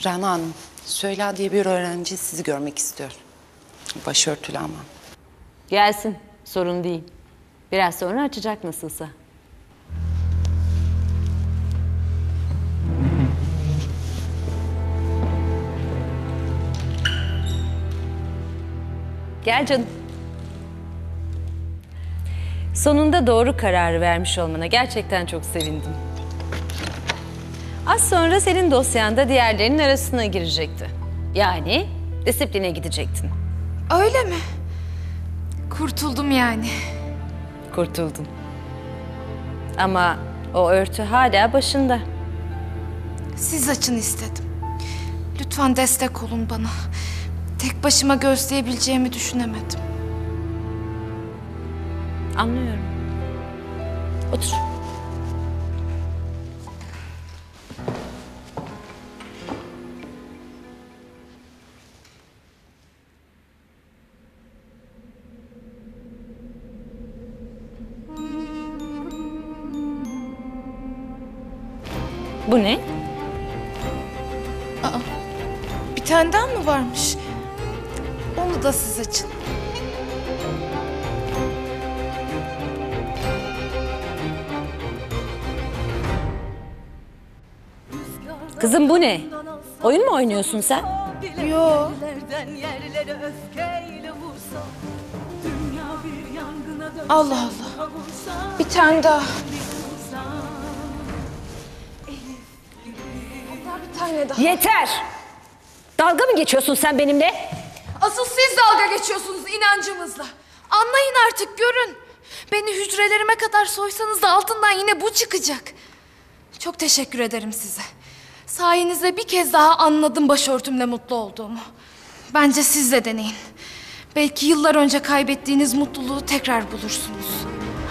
Rana Hanım, Süheyla diye bir öğrenci sizi görmek istiyor. Başörtülü ama. Gelsin, sorun değil. Biraz sonra açacak nasılsa. Gel canım. Sonunda doğru kararı vermiş olmana gerçekten çok sevindim. Az sonra senin dosyanda diğerlerinin arasına girecekti. Yani disipline gidecektin. Öyle mi? Kurtuldum yani. Kurtuldun. Ama o örtü hala başında. Siz açın istedim. Lütfen destek olun bana. Tek başıma gözleyebileceğimi düşünemedim. Anlıyorum. Otur. Bu ne? Aa, bir tane daha mı varmış? Onu da siz açın. Kızım bu ne? Oyun mu oynuyorsun sen? Yok. Allah Allah. Bir tane daha. Bir tane daha. Yeter! Dalga mı geçiyorsun sen benimle? Asıl siz dalga geçiyorsunuz inancımızla. Anlayın artık, görün. Beni hücrelerime kadar soysanız da altından yine bu çıkacak. Çok teşekkür ederim size. Sayenizde bir kez daha anladım başörtümle mutlu olduğumu. Bence siz de deneyin. Belki yıllar önce kaybettiğiniz mutluluğu tekrar bulursunuz.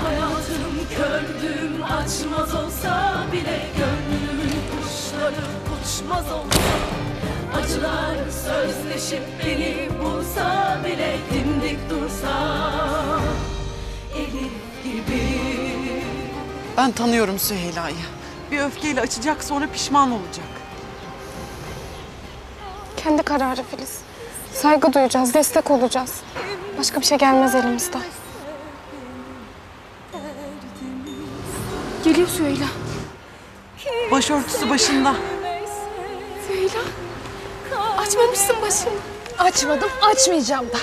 Hayatım kördüm, açmaz olsa bile gönlümün kuşları uçmaz olsa. Acılar sözleşip beni bulsa bile dimdik dursa Elif gibi. Ben tanıyorum Süheyla'yı. Bir öfkeyle açacak, sonra pişman olacak. Kendi kararı Filiz. Saygı duyacağız, destek olacağız. Başka bir şey gelmez elimizden. Geliyor Süheyla. Başörtüsü başında. Süheyla, açmamışsın başını. Açmadım, açmayacağım da.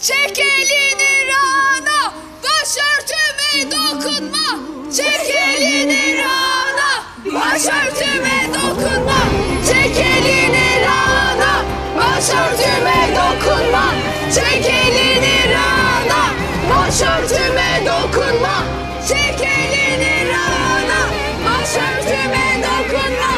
Çek elini Rana, başörtüme dokunma. Çek elini Rana, başörtüme dokunma. Çek elini Rana, başörtüme dokunma. Çek elini Rana, başörtüme dokunma. Çek elini Rana, başörtüme dokunma.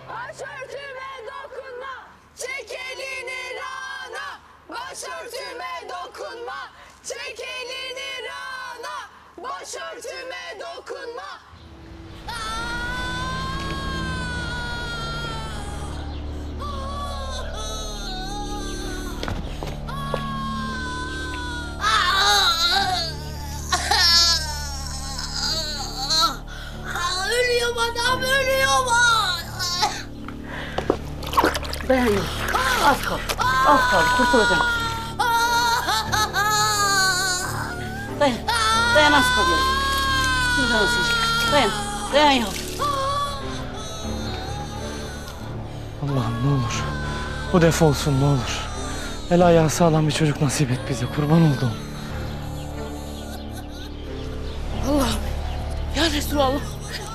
Başörtüme dokunma. Çek elini Rana, başörtüme dokunma. Çek elini Rana, başörtüme dokunma. Adam ölüyor bak. Dayanıyor. Az kal. Az kal. Kurtulacağım. Dayan. Dayan az kal ya. Şuradan sıçacak. Dayan. Dayan yavrum. Allah'ım ne olur. Bu defa olsun ne olur. El ayağı sağlam bir çocuk nasip et bize. Kurban oldum. Allah'ım. Ya Resulallah.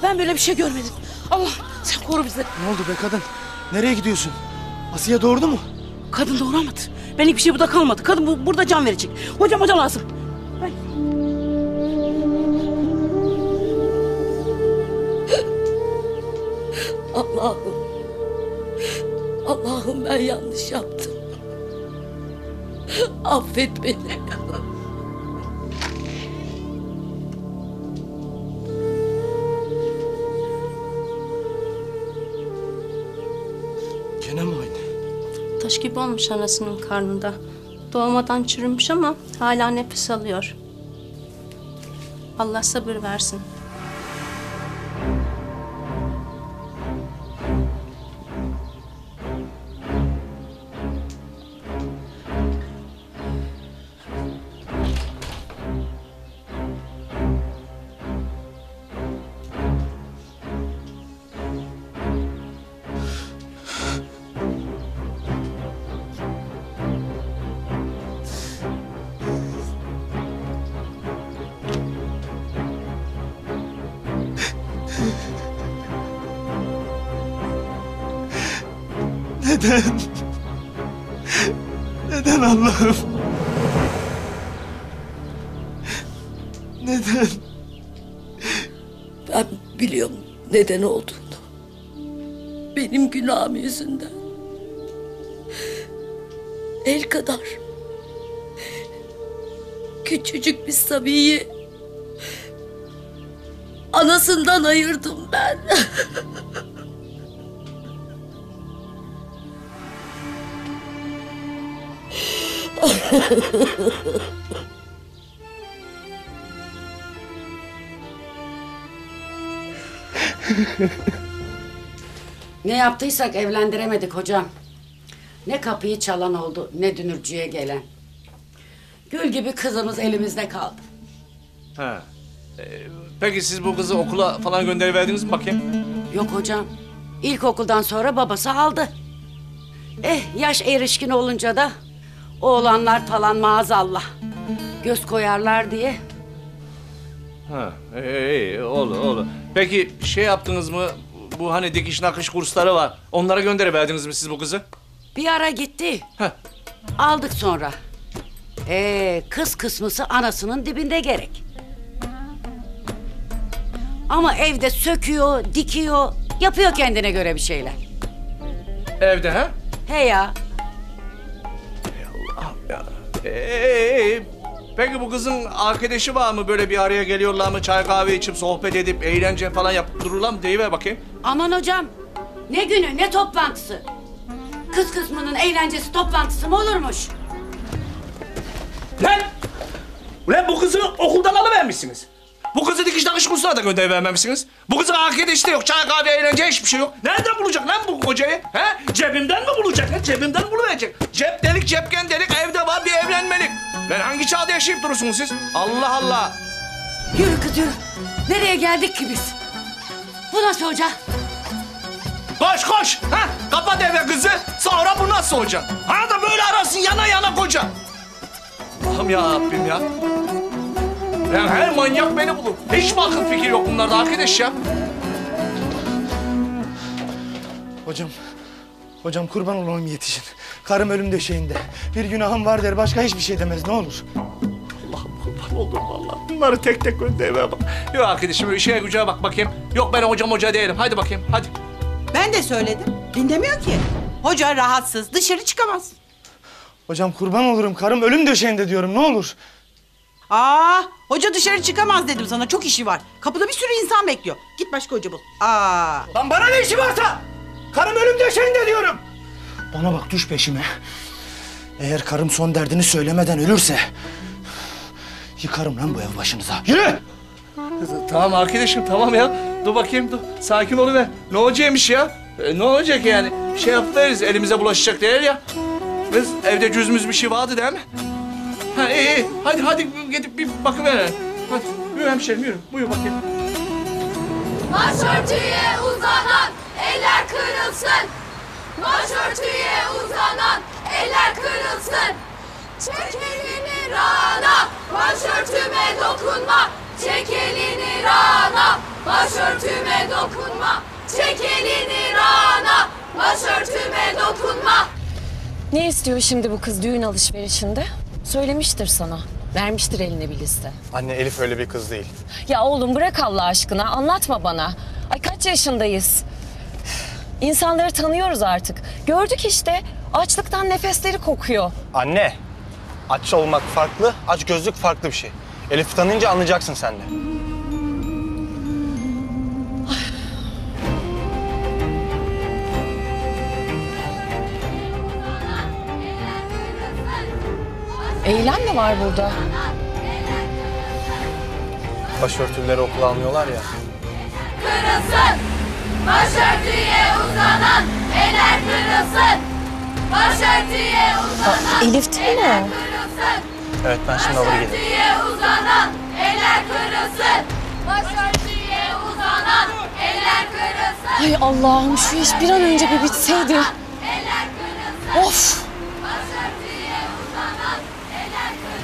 Ben böyle bir şey görmedim. Allah sen koru bizi. Ne oldu be kadın? Nereye gidiyorsun? Asiye doğurdu mu? Kadın doğuramadı. Benlik bir şey burada kalmadı. Kadın bu, burada can verecek. Hocam hocam lazım. Ay. Allah'ım. Allah'ım ben yanlış yaptım. Affet beni. Taş gibi olmuş anasının karnında. Doğmadan çürümüş ama hala nefes alıyor. Allah sabır versin. Neden? Neden Allah'ım? Neden? Ben biliyorum neden olduğunu. Benim günahım yüzünden. El kadar küçücük bir sabiyi anasından ayırdım ben. Ne yaptıysak evlendiremedik hocam. Ne kapıyı çalan oldu, ne dünürcüye gelen. Gül gibi kızımız elimizde kaldı. Ha. Ee, peki siz bu kızı okula falan gönderiverdiniz mi bakayım? Yok hocam. İlkokuldan sonra babası aldı. Eh yaş erişkin olunca da oğlanlar falan maazallah göz koyarlar diye. Ha, iyi, iyi, olur, olur. Peki şey yaptınız mı, bu hani dikiş nakış kursları var, onlara gönderiverdiniz mi siz bu kızı? Bir ara gitti. Heh. Aldık sonra. Ee, kız kısmısı anasının dibinde gerek. Ama evde söküyor, dikiyor, yapıyor kendine göre bir şeyler. Evde ha? He? He ya. Allah'ım ya. Ee, peki bu kızın arkadaşı var mı? Böyle bir araya geliyorlar mı? Çay kahve içip sohbet edip eğlence falan yapıp dururlar mı? Deyiver bakayım. Aman hocam. Ne günü ne toplantısı. Kız kısmının eğlencesi toplantısı mı olurmuş? Lan! Ulan bu kızı okuldan alıvermişsiniz. Bu kızı dikiş nakış kursuna da gönderivermemişsiniz. Bu kızın arkadaşı da yok. Çay kahve eğlence hiçbir şey yok. Nereden bulacak lan bu kocayı? He? Cebimden mi bulacak? He? Cebimden buluverecek. Cep delik cepken delik evde var bir evlenmelik. Lan hangi çağda yaşayıp durursunuz siz? Allah Allah! Yürü kız yürü. Nereye geldik ki biz? Bu nasıl hoca? Koş koş! Ha? Kapat eve kızı. Sonra bu nasıl hoca? Ha da böyle ararsın yana yana koca. Allah'ım ya Rabbim ya. Yani her manyak beni bulur. Hiç mi akıl fikir yok bunlarda arkadaş ya? Hocam, hocam kurban olayım yetişin. Karım ölüm döşeğinde. Bir günahım var der, başka hiçbir şey demez ne olur. Allah'ım kurban olurum vallahi. Bunları tek tek göndermeye bak. Yok arkadaşım, işe gücüne bak bakayım. Yok ben hocam hoca değilim. Hadi bakayım, hadi. Ben de söyledim. Dinlemiyor ki. Hoca rahatsız, dışarı çıkamaz. Hocam kurban olurum, karım ölüm döşeğinde diyorum ne olur. Aa, hoca dışarı çıkamaz dedim sana, çok işi var. Kapıda bir sürü insan bekliyor. Git başka hoca bul. Aa. Lan bana ne işi varsa? Karım ölüm döşeğinde diyorum. Bana bak düş peşime. Eğer karım son derdini söylemeden ölürse... ...yıkarım lan bu ev başınıza. Yürü! Tamam arkadaşım, tamam ya. Dur bakayım, dur. Sakin oluver. Ne olacakmış ya? E, ne olacak yani? Bir şey yapıveririz, elimize bulaşacak değil ya. Kız, evde cüzümüz bir şey vardı değil mi? Ha iyi, iyi. Hadi, hadi gidip bir bakıver. Hadi, yürü hemşerim, yürü. Buyur bakayım. Başörtüye uzanan eller kırılsın. Başörtüye uzanan eller kırılsın. Çek elini Rana, başörtüme dokunma. Çek elini Rana, başörtüme dokunma. Çek elini Rana, başörtüme dokunma. Ne istiyor şimdi bu kız düğün alışverişinde? Söylemiştir sana. Vermiştir eline bir liste. Anne Elif öyle bir kız değil. Ya oğlum bırak Allah aşkına. Anlatma bana. Ay kaç yaşındayız? İnsanları tanıyoruz artık. Gördük işte. Açlıktan nefesleri kokuyor. Anne. Aç olmak farklı, aç gözlük farklı bir şey. Elif'i tanınca anlayacaksın sen de. Eylem mi var burada? Başörtüleri okula almıyorlar ya. Kırılsın! Başörtüye uzanan eller kırılsın! Başörtüye uzanan ha, Elif değil mi? Eller kırılsın! Evet ben şimdi alır gelirim. Başörtüye uzanan eller kırılsın! Başörtüye uzanan eller kırılsın! Ay Allah'ım şu iş bir an önce bir bitseydi. Of!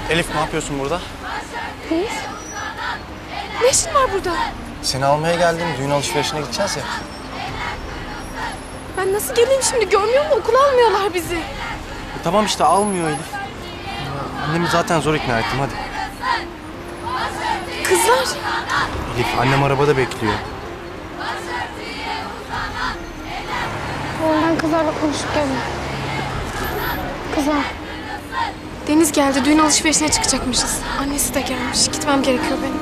Elif ne yapıyorsun burada? Hı? Ne işin var burada? Seni almaya geldim. Düğün alışverişine gideceğiz ya. Ben nasıl geleyim şimdi? Görmüyor musun? Okula almıyorlar bizi. E, tamam işte almıyor Elif. Annemi zaten zor ikna ettim. Hadi. Kızlar. Elif annem arabada bekliyor. Ben kızlarla konuşup geldim. Kızlar. Deniz geldi, düğün alışverişine çıkacakmışız. Annesi de gelmiş, gitmem gerekiyor benim.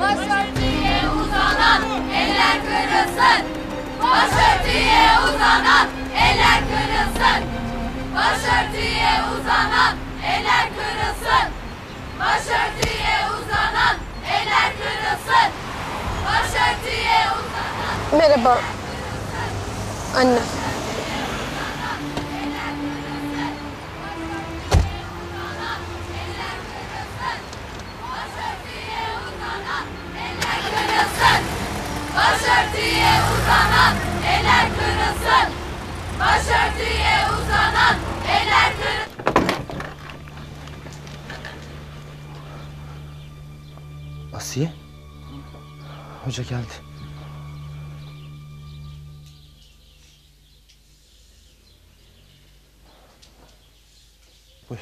Başörtüye uzanan eller kırılsın. Başörtüye uzanan eller kırılsın. Başörtüye uzanan eller kırılsın. Başörtüye uzanan eller kırılsın. Başörtüye uzanan. Merhaba. Anne. Yes, sir. Asiye. Hoca geldi. Buyur.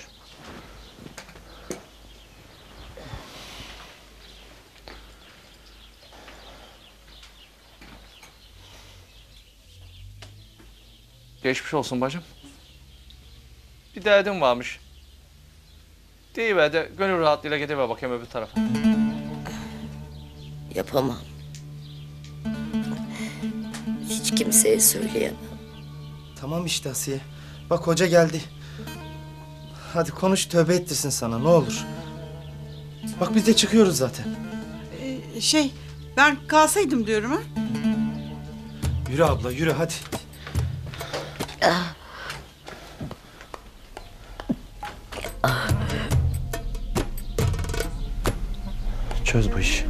Geçmiş olsun bacım. Bir derdim varmış. Deyiver de gönül rahatlığıyla gidiver bakayım öbür tarafa. Yapamam. Hiç kimseye söyleyemem. Tamam işte Asiye. Bak hoca geldi. Hadi konuş, tövbe ettirsin sana ne olur. Bak biz de çıkıyoruz zaten. Ee, şey ben kalsaydım diyorum ha. Yürü abla yürü hadi. Ah. Ah. Çöz bu işi.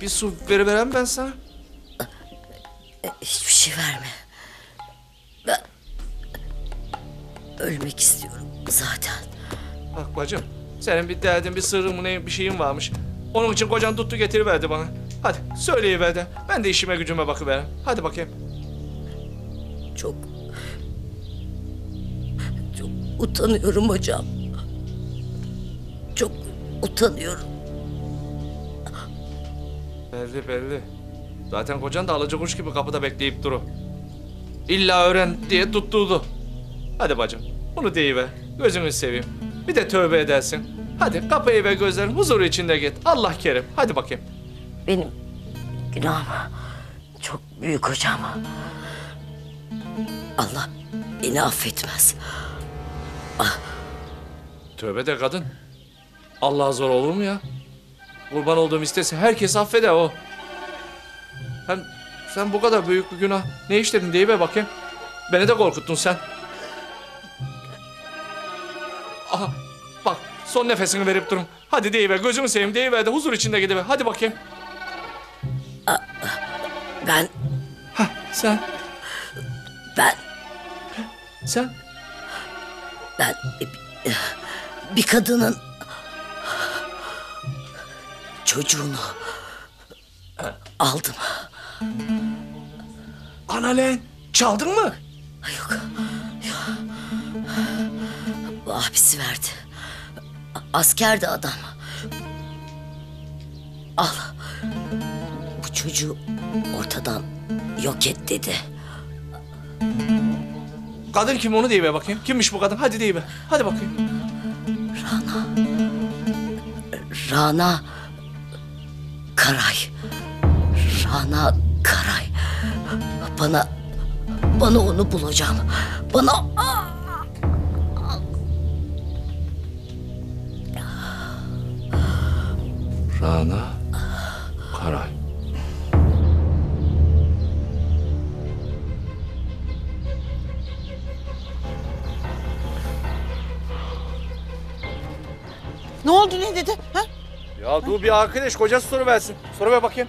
Bir su veriverem ben sana. Hiçbir şey verme. Ben ölmek istiyorum zaten. Bak bacım, senin bir derdin, bir sırrın, bir şeyin varmış. Onun için kocan tuttu getiriverdi bana. Hadi söyleyiver de ben de işime gücüme bakıverem. Hadi bakayım. Çok... Çok utanıyorum hocam. Çok utanıyorum. Belli belli. Zaten kocan da alıcı kuş gibi kapıda bekleyip duru. İlla öğren diye tutturdu. Hadi bacım bunu deyiver. Gözünü seveyim. Bir de tövbe edersin. Hadi kapıyı ve gözlerin huzuru içinde git. Allah kerim. Hadi bakayım. Benim günahım çok büyük hocam. Allah beni affetmez. Ah. Tövbe de kadın. Allah'a zor olur mu ya? Kurban olduğum istese herkes affeder o. Hem sen bu kadar büyük bir günah ne işledin deyiver bakayım. Beni de korkuttun sen. Aha bak son nefesini verip durun. Hadi deyiver gözümü seveyim deyiver de huzur içinde gidiver. Hadi bakayım. Ben... Hah sen. Ben... Sen? Ben bir kadının... Çocuğunu aldım. Analen çaldın mı? Yok. Yok. Abisi verdi. Askerdi adam. Al. Bu çocuğu ortadan yok et dedi. Kadın kim onu deyiver bakayım. Kimmiş bu kadın? Hadi deyiver. Hadi bakayım. Rana. Rana. Karay, Rana Karay, bana, bana onu bulacağım, bana... Rana Karay. Ne oldu, ne dedi, ha? Ya dur bir arkadaş kocası soru versin. Soru ver bakayım.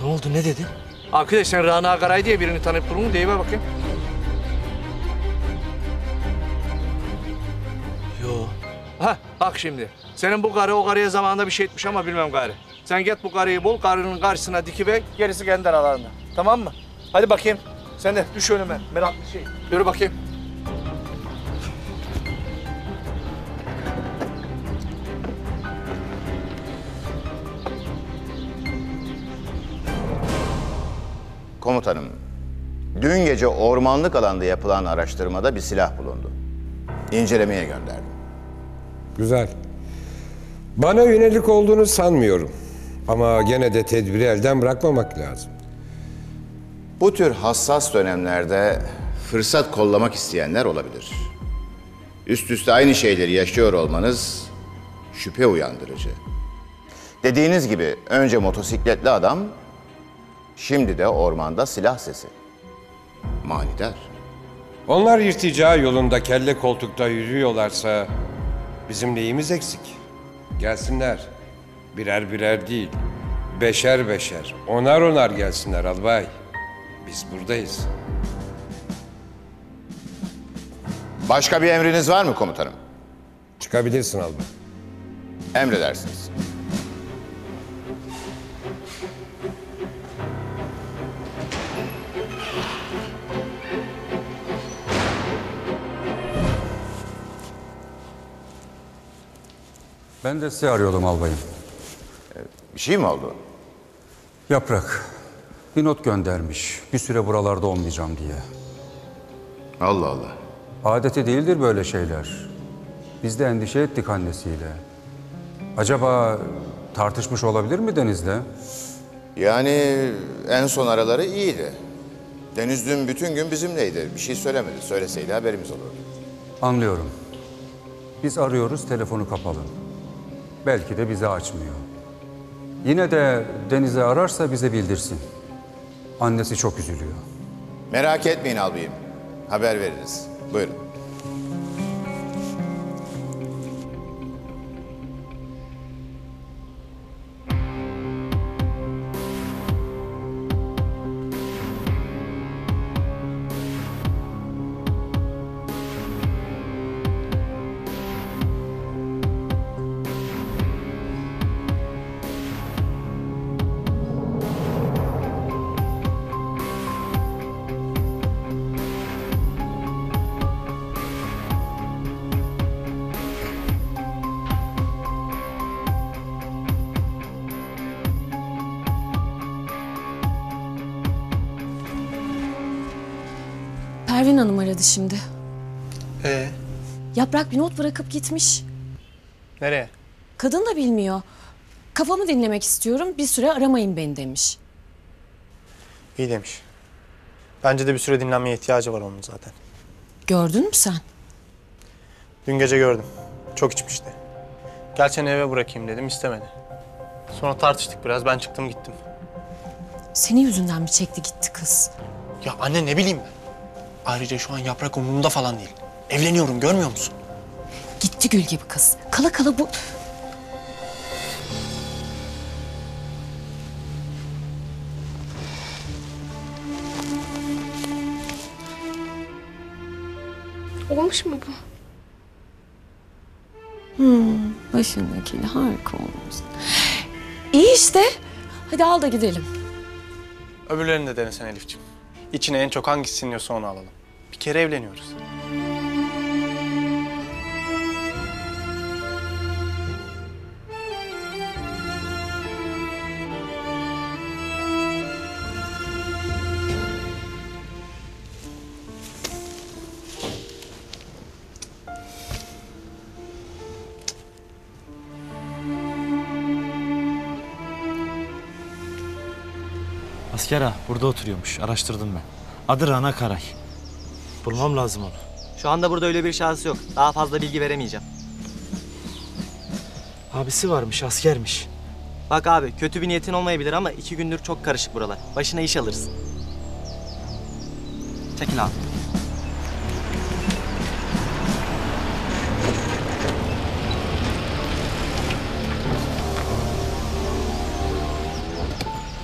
Ne oldu ne dedi? Arkadaş sen Rana Karay diye birini tanıp durur mu deyiver bakayım. Yo. Ha bak şimdi. Senin bu karı o karıya zamanında bir şey etmiş ama bilmem gari. Sen git bu karıyı bul, karının karşısına dikiver, gerisi kendi aralarında. Tamam mı? Hadi bakayım. Sen de düş önüme. Meraklı şey. Yürü bakayım. Komutanım, dün gece ormanlık alanda yapılan araştırmada bir silah bulundu. İncelemeye gönderdim. Güzel. Bana yönelik olduğunu sanmıyorum. Ama gene de tedbiri elden bırakmamak lazım. Bu tür hassas dönemlerde fırsat kollamak isteyenler olabilir. Üst üste aynı şeyleri yaşıyor olmanız şüphe uyandırıcı. Dediğiniz gibi önce motosikletli adam... Şimdi de ormanda silah sesi. Manidar. Onlar irtica yolunda kelle koltukta yürüyorlarsa bizim neyimiz eksik? Gelsinler. Birer birer değil, beşer beşer, onar onar gelsinler albay. Biz buradayız. Başka bir emriniz var mı komutanım? Çıkabilirsin albay. Emredersiniz. Ben de sizi arıyordum albayım. Bir şey mi oldu? Yaprak bir not göndermiş. Bir süre buralarda olmayacağım diye. Allah Allah. Adeti değildir böyle şeyler. Biz de endişe ettik annesiyle. Acaba tartışmış olabilir mi Deniz'le? Yani en son araları iyiydi. Deniz dün bütün gün bizimleydi. Bir şey söylemedi. Söyleseydi haberimiz olurdu. Anlıyorum. Biz arıyoruz, telefonu kapalı. Belki de bize açmıyor. Yine de Deniz'i ararsa bize bildirsin. Annesi çok üzülüyor. Merak etmeyin albayım. Haber veririz. Buyurun. Pervin Hanım aradı şimdi. Ee? Yaprak bir not bırakıp gitmiş. Nereye? Kadın da bilmiyor. Kafamı dinlemek istiyorum, bir süre aramayın beni demiş. İyi demiş. Bence de bir süre dinlenmeye ihtiyacı var onun zaten. Gördün mü sen? Dün gece gördüm. Çok içmişti. Gerçi eve bırakayım dedim, istemedi. Sonra tartıştık biraz, ben çıktım gittim. Senin yüzünden mi çekti gitti kız? Ya anne ne bileyim ben. Ayrıca şu an Yaprak umurumda falan değil. Evleniyorum, görmüyor musun? Gitti gül gibi kız. Kala kala bu... Olmuş mu bu? Hmm, başındakini harika olmuş. İyi işte. Hadi al da gidelim. Öbürlerini de denesen Elifciğim. İçine en çok hangisi siniyorsa onu alalım. Bir kere evleniyoruz. Askera burada oturuyormuş. Araştırdım ben. Adı Rana Karay. Bulmam lazım onu. Şu anda burada öyle bir şahıs yok. Daha fazla bilgi veremeyeceğim. Abisi varmış, askermiş. Bak abi, kötü bir niyetin olmayabilir ama iki gündür çok karışık buralar. Başına iş alırsın. Çekil abi.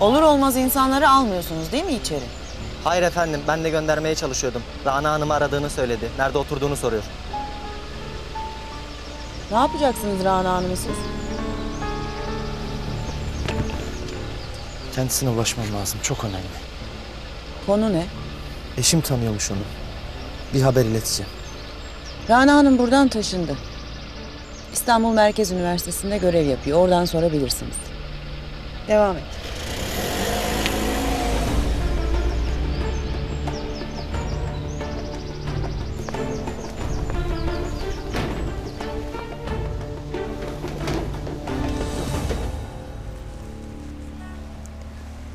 Olur olmaz insanları almıyorsunuz değil mi içeri? Hayır efendim, ben de göndermeye çalışıyordum. Rana Hanım'ı aradığını söyledi. Nerede oturduğunu soruyor. Ne yapacaksınız Rana Hanım'ı siz? Kendisine ulaşmam lazım, çok önemli. Konu ne? Eşim tanıyormuş onu. Bir haber ileteceğim. Rana Hanım buradan taşındı. İstanbul Merkez Üniversitesi'nde görev yapıyor. Oradan sonra bilirsiniz. Devam et.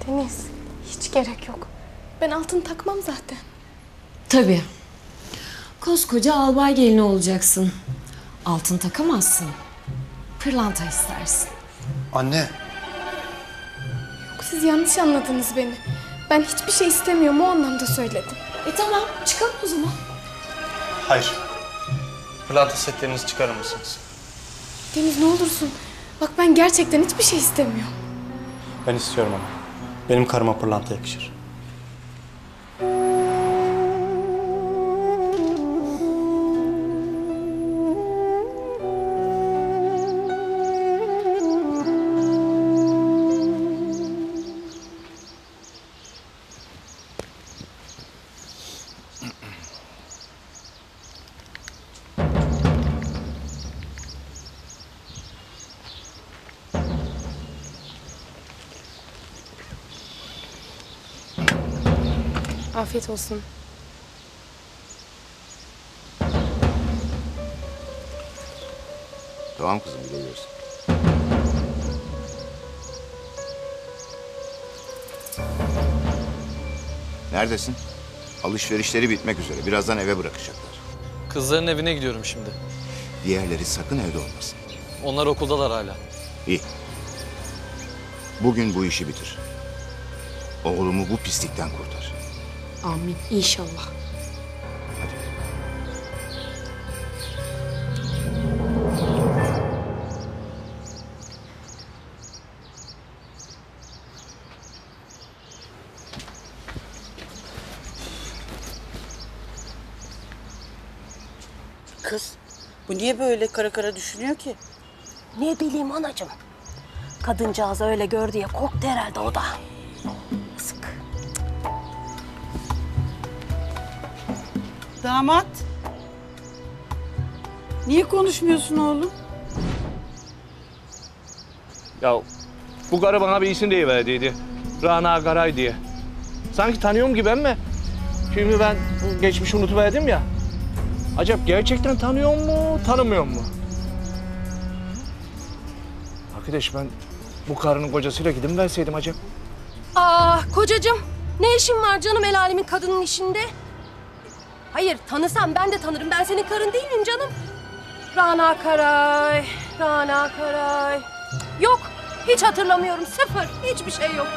Deniz, hiç gerek yok. Ben altın takmam zaten. Tabii. Koskoca albay gelini olacaksın. Altın takamazsın. Pırlanta istersin. Anne. Siz yanlış anladınız beni. Ben hiçbir şey istemiyorum, o anlamda söyledim. E tamam, çıkalım o zaman. Hayır. Pırlanta setlerinizi çıkarır mısınız? Deniz ne olursun. Bak ben gerçekten hiçbir şey istemiyorum. Ben istiyorum ama. Benim karıma pırlanta yakışır. Afiyet olsun. Tamam kızım, gidiyoruz. Neredesin? Alışverişleri bitmek üzere. Birazdan eve bırakacaklar. Kızların evine gidiyorum şimdi. Diğerleri sakın evde olmasın. Onlar okuldalar hala. İyi. Bugün bu işi bitir. Oğlumu bu pislikten kurtar. Amin. İnşallah. Hadi. Kız, bu niye böyle kara kara düşünüyor ki? Ne bileyim anacığım. Kadıncağız öyle gördü ya, korktu herhalde o da. Damat, niye konuşmuyorsun oğlum? Ya bu karı bana bir isim deyiverdiydi. Rana Karay diye. Sanki tanıyorum gibi ama şimdi ben geçmişi unutuverdim ya. Acaba gerçekten tanıyor mu, tanımıyor mu? Arkadaş ben bu karının kocasıyla gidip verseydim acaba. Aa kocacığım, ne işin var canım el alemin kadının işinde? Hayır, tanısam ben de tanırım. Ben senin karın değil miyim canım? Rana Karay, Rana Karay. Yok, hiç hatırlamıyorum. Sıfır, hiçbir şey yok.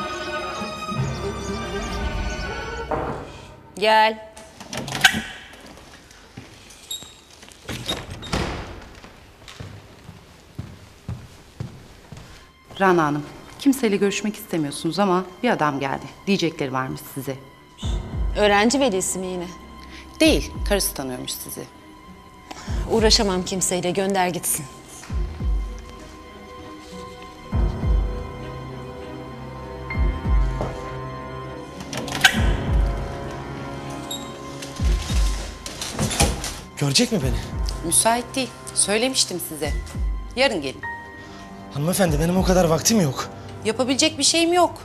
Gel. Rana Hanım, kimseyle görüşmek istemiyorsunuz ama bir adam geldi. Diyecekleri varmış size. Öğrenci velisi mi yine? Değil, karısı tanıyormuş sizi. Uğraşamam kimseyle, gönder gitsin. Görecek mi beni? Müsait değil, söylemiştim size. Yarın gelin. Hanımefendi, benim o kadar vaktim yok. Yapabilecek bir şeyim yok.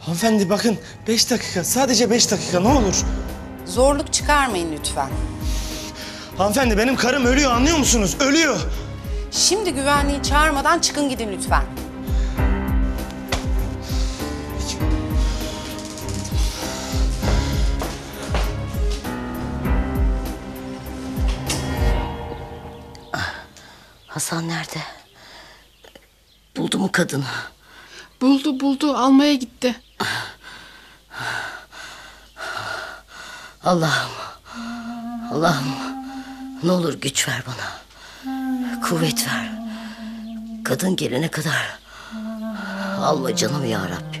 Hanımefendi bakın, beş dakika, sadece beş dakika ne olur. Zorluk çıkarmayın lütfen. Hanımefendi benim karım ölüyor, anlıyor musunuz? Ölüyor. Şimdi güvenliği çağırmadan çıkın gidin lütfen. Hasan nerede? Buldu mu kadını? Buldu, buldu. Almaya gitti. Allah'ım, Allah'ım ne olur güç ver bana, kuvvet ver. Kadın gelene kadar alma canım ya Rabbim.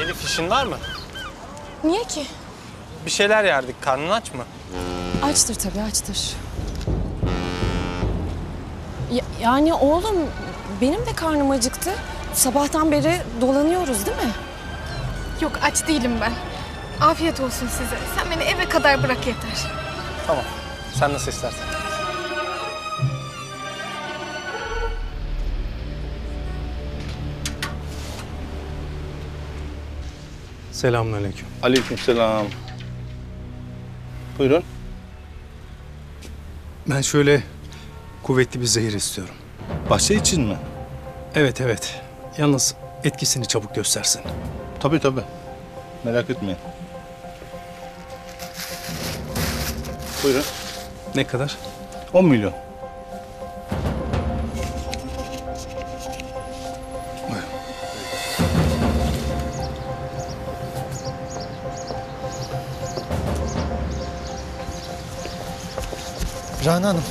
Elif, işin var mı? Niye ki? Bir şeyler yerdik. Karnın aç mı? Açtır tabii, açtır. Ya, yani oğlum, benim de karnım acıktı. Sabahtan beri dolanıyoruz değil mi? Yok, aç değilim ben. Afiyet olsun size. Sen beni eve kadar bırak yeter. Tamam. Sen nasıl istersen. Selamünaleyküm. Aleykümselam. Buyurun. Ben şöyle kuvvetli bir zehir istiyorum. Bahçe için mi? Evet evet. Yalnız etkisini çabuk göstersin. Tabii tabii. Merak etmeyin. Buyurun. Ne kadar? on milyon. Buyurun. Rana Hanım.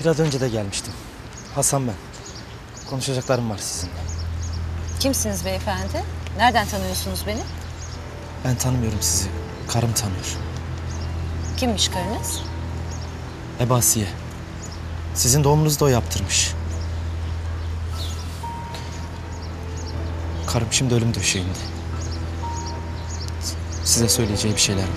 Biraz önce de gelmiştim. Hasan ben. Konuşacaklarım var sizinle. Kimsiniz beyefendi? Nereden tanıyorsunuz beni? Ben tanımıyorum sizi. Karım tanıyor. Kimmiş karınız? Ebe Asiye. Sizin doğumunuzu da o yaptırmış. Karım şimdi ölüm döşeğinde. Size söyleyeceği bir şeyler var.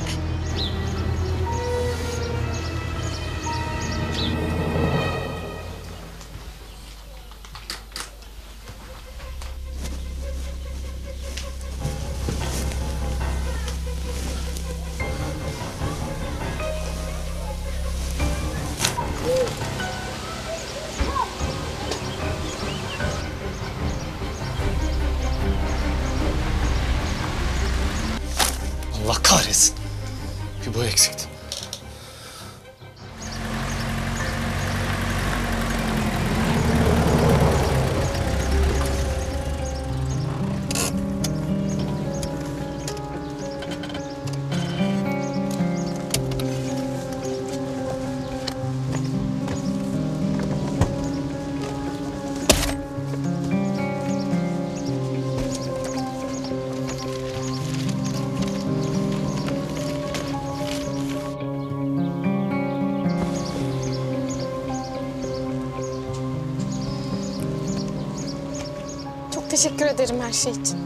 Teşekkür ederim her şey için.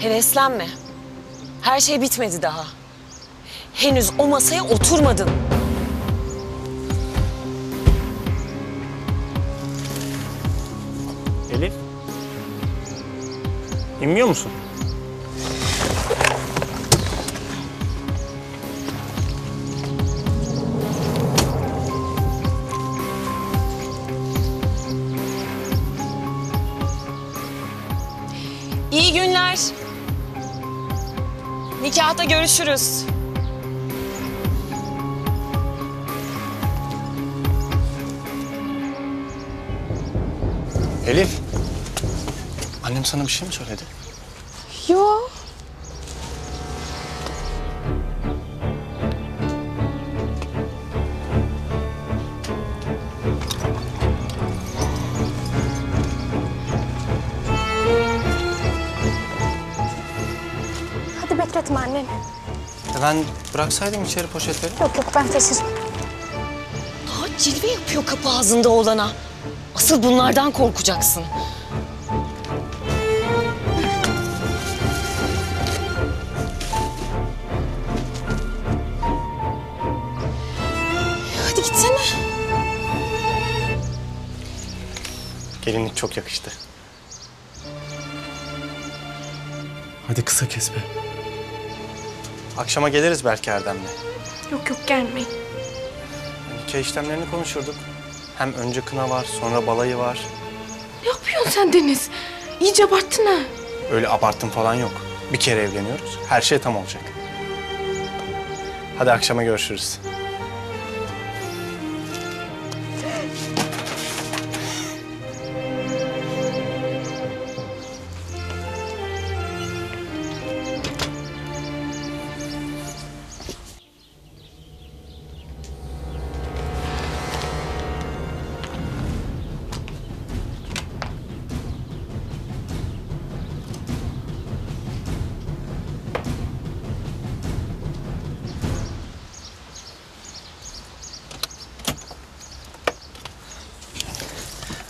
Heveslenme. Her şey bitmedi daha. Henüz o masaya oturmadın. Elif. İnmiyor musun? Nikahta görüşürüz. Elif, annem sana bir şey mi söyledi? Yok. Annem. Ben bıraksaydım içeri poşetleri. Yok yok, ben taşırım. Daha cilve yapıyor kapı ağzında olana. Asıl bunlardan korkacaksın. Hadi gitsene. Gelinlik çok yakıştı. Hadi kısa kes be. Akşama geliriz belki Erdem'le. Yok yok, gelmeyin. Nikah işlemlerini konuşurduk. Hem önce kına var, sonra balayı var. Ne yapıyorsun sen Deniz? İyice abarttın ha. Öyle abarttım falan yok. Bir kere evleniyoruz. Her şey tam olacak. Hadi akşama görüşürüz.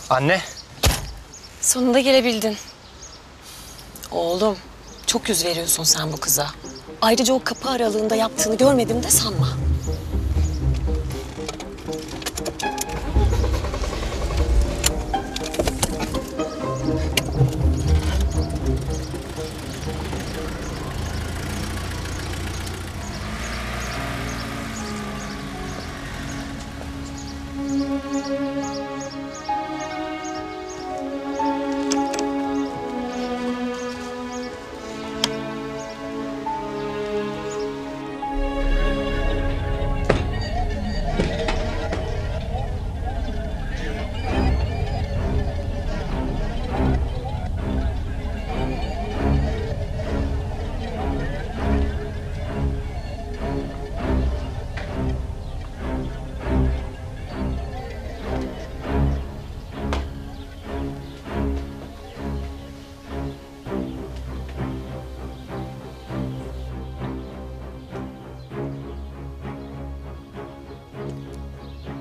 Anne. Sonunda gelebildin. Oğlum, çok yüz veriyorsun sen bu kıza. Ayrıca o kapı aralığında yaptığını görmedim de sanma.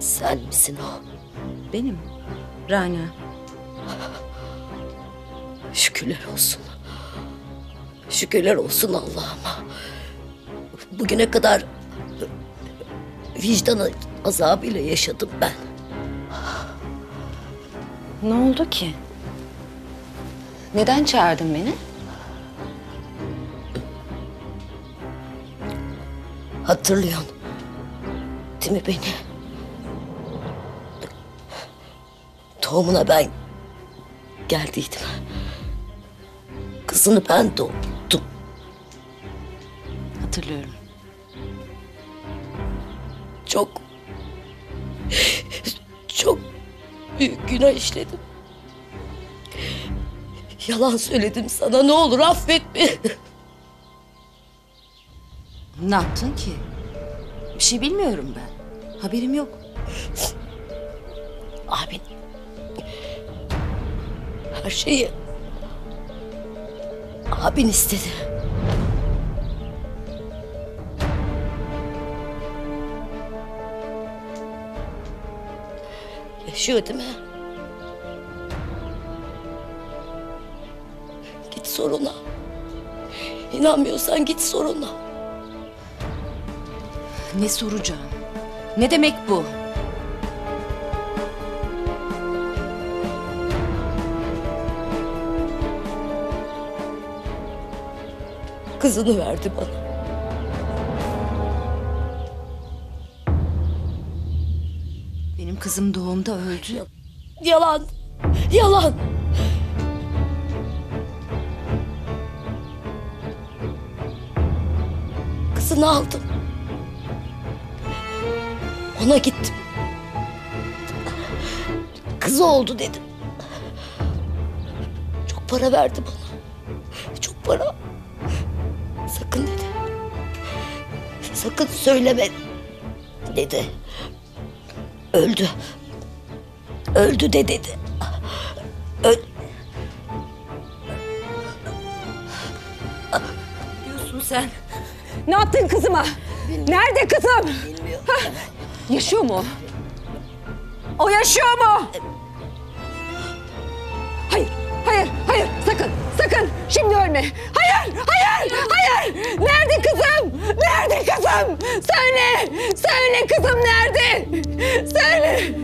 Sen misin o? Benim. Rana. Şükürler olsun. Şükürler olsun Allah'ıma. Bugüne kadar vicdan azabıyla yaşadım ben. Ne oldu ki? Neden çağırdın beni? Hatırlıyorsun değil mi beni? Tohumuna ben geldiydim. Kızını ben doğurdum. Hatırlıyorum. Çok... Çok büyük günah işledim. Yalan söyledim sana. Ne olur affet beni. Ne yaptın ki? Bir şey bilmiyorum ben. Haberim yok. Abin... Her şeyi abin istedi. Yaşıyor değil mi? Git sor ona. İnanmıyorsan git sor ona. Ne soracağım? Ne demek bu? Kızını verdi bana. Benim kızım doğumda öldü. Yalan! Yalan! Kızını aldım. Ona gittim. Kızı oldu dedim. Çok para verdi bana. Çok para. Sakın dedi. Sakın söyleme dedi. Öldü. Öldü de dedi. Öl... Diyorsun sen. Ne yaptın kızıma? Bilmiyorum. Nerede kızım? Bilmiyorum. Ha? Yaşıyor mu? O yaşıyor mu? Hayır, hayır, hayır. Sakın, sakın. Şimdi ölme. Hayır, hayır, hayır. Nerede kızım? Nerede kızım? Söyle, söyle kızım nerede? Söyle.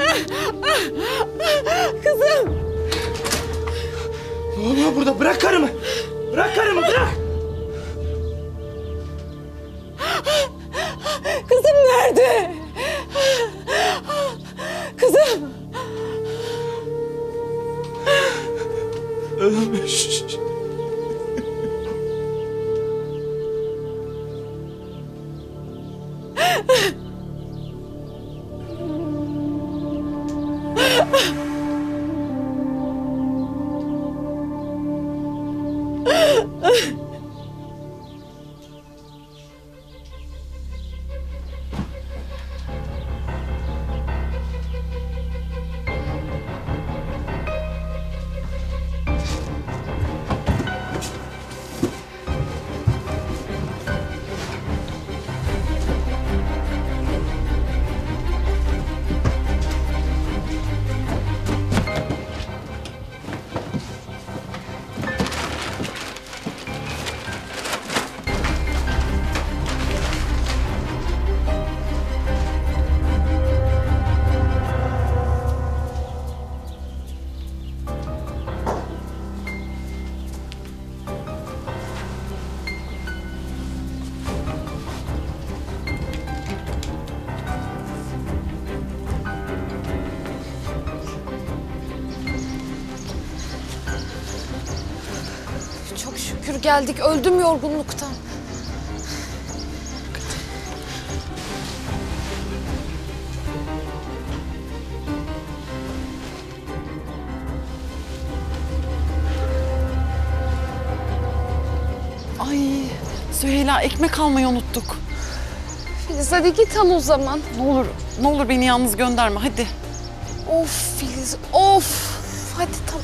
Ah, ah, ah, kızım. Ne oluyor burada? Bırak karımı. Bırak karımı, bırak. Kızım nerede? Kızım. Ölmüş. şükür geldik. Öldüm yorgunluktan. Ay Süheyla, ekmek almayı unuttuk. Filiz hadi git al o zaman. Ne olur, ne olur beni yalnız gönderme hadi. Of Filiz, of. Hadi tamam.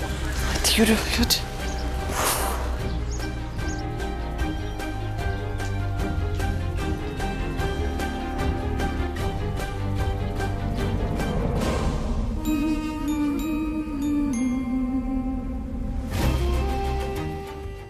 Hadi yürü, hadi.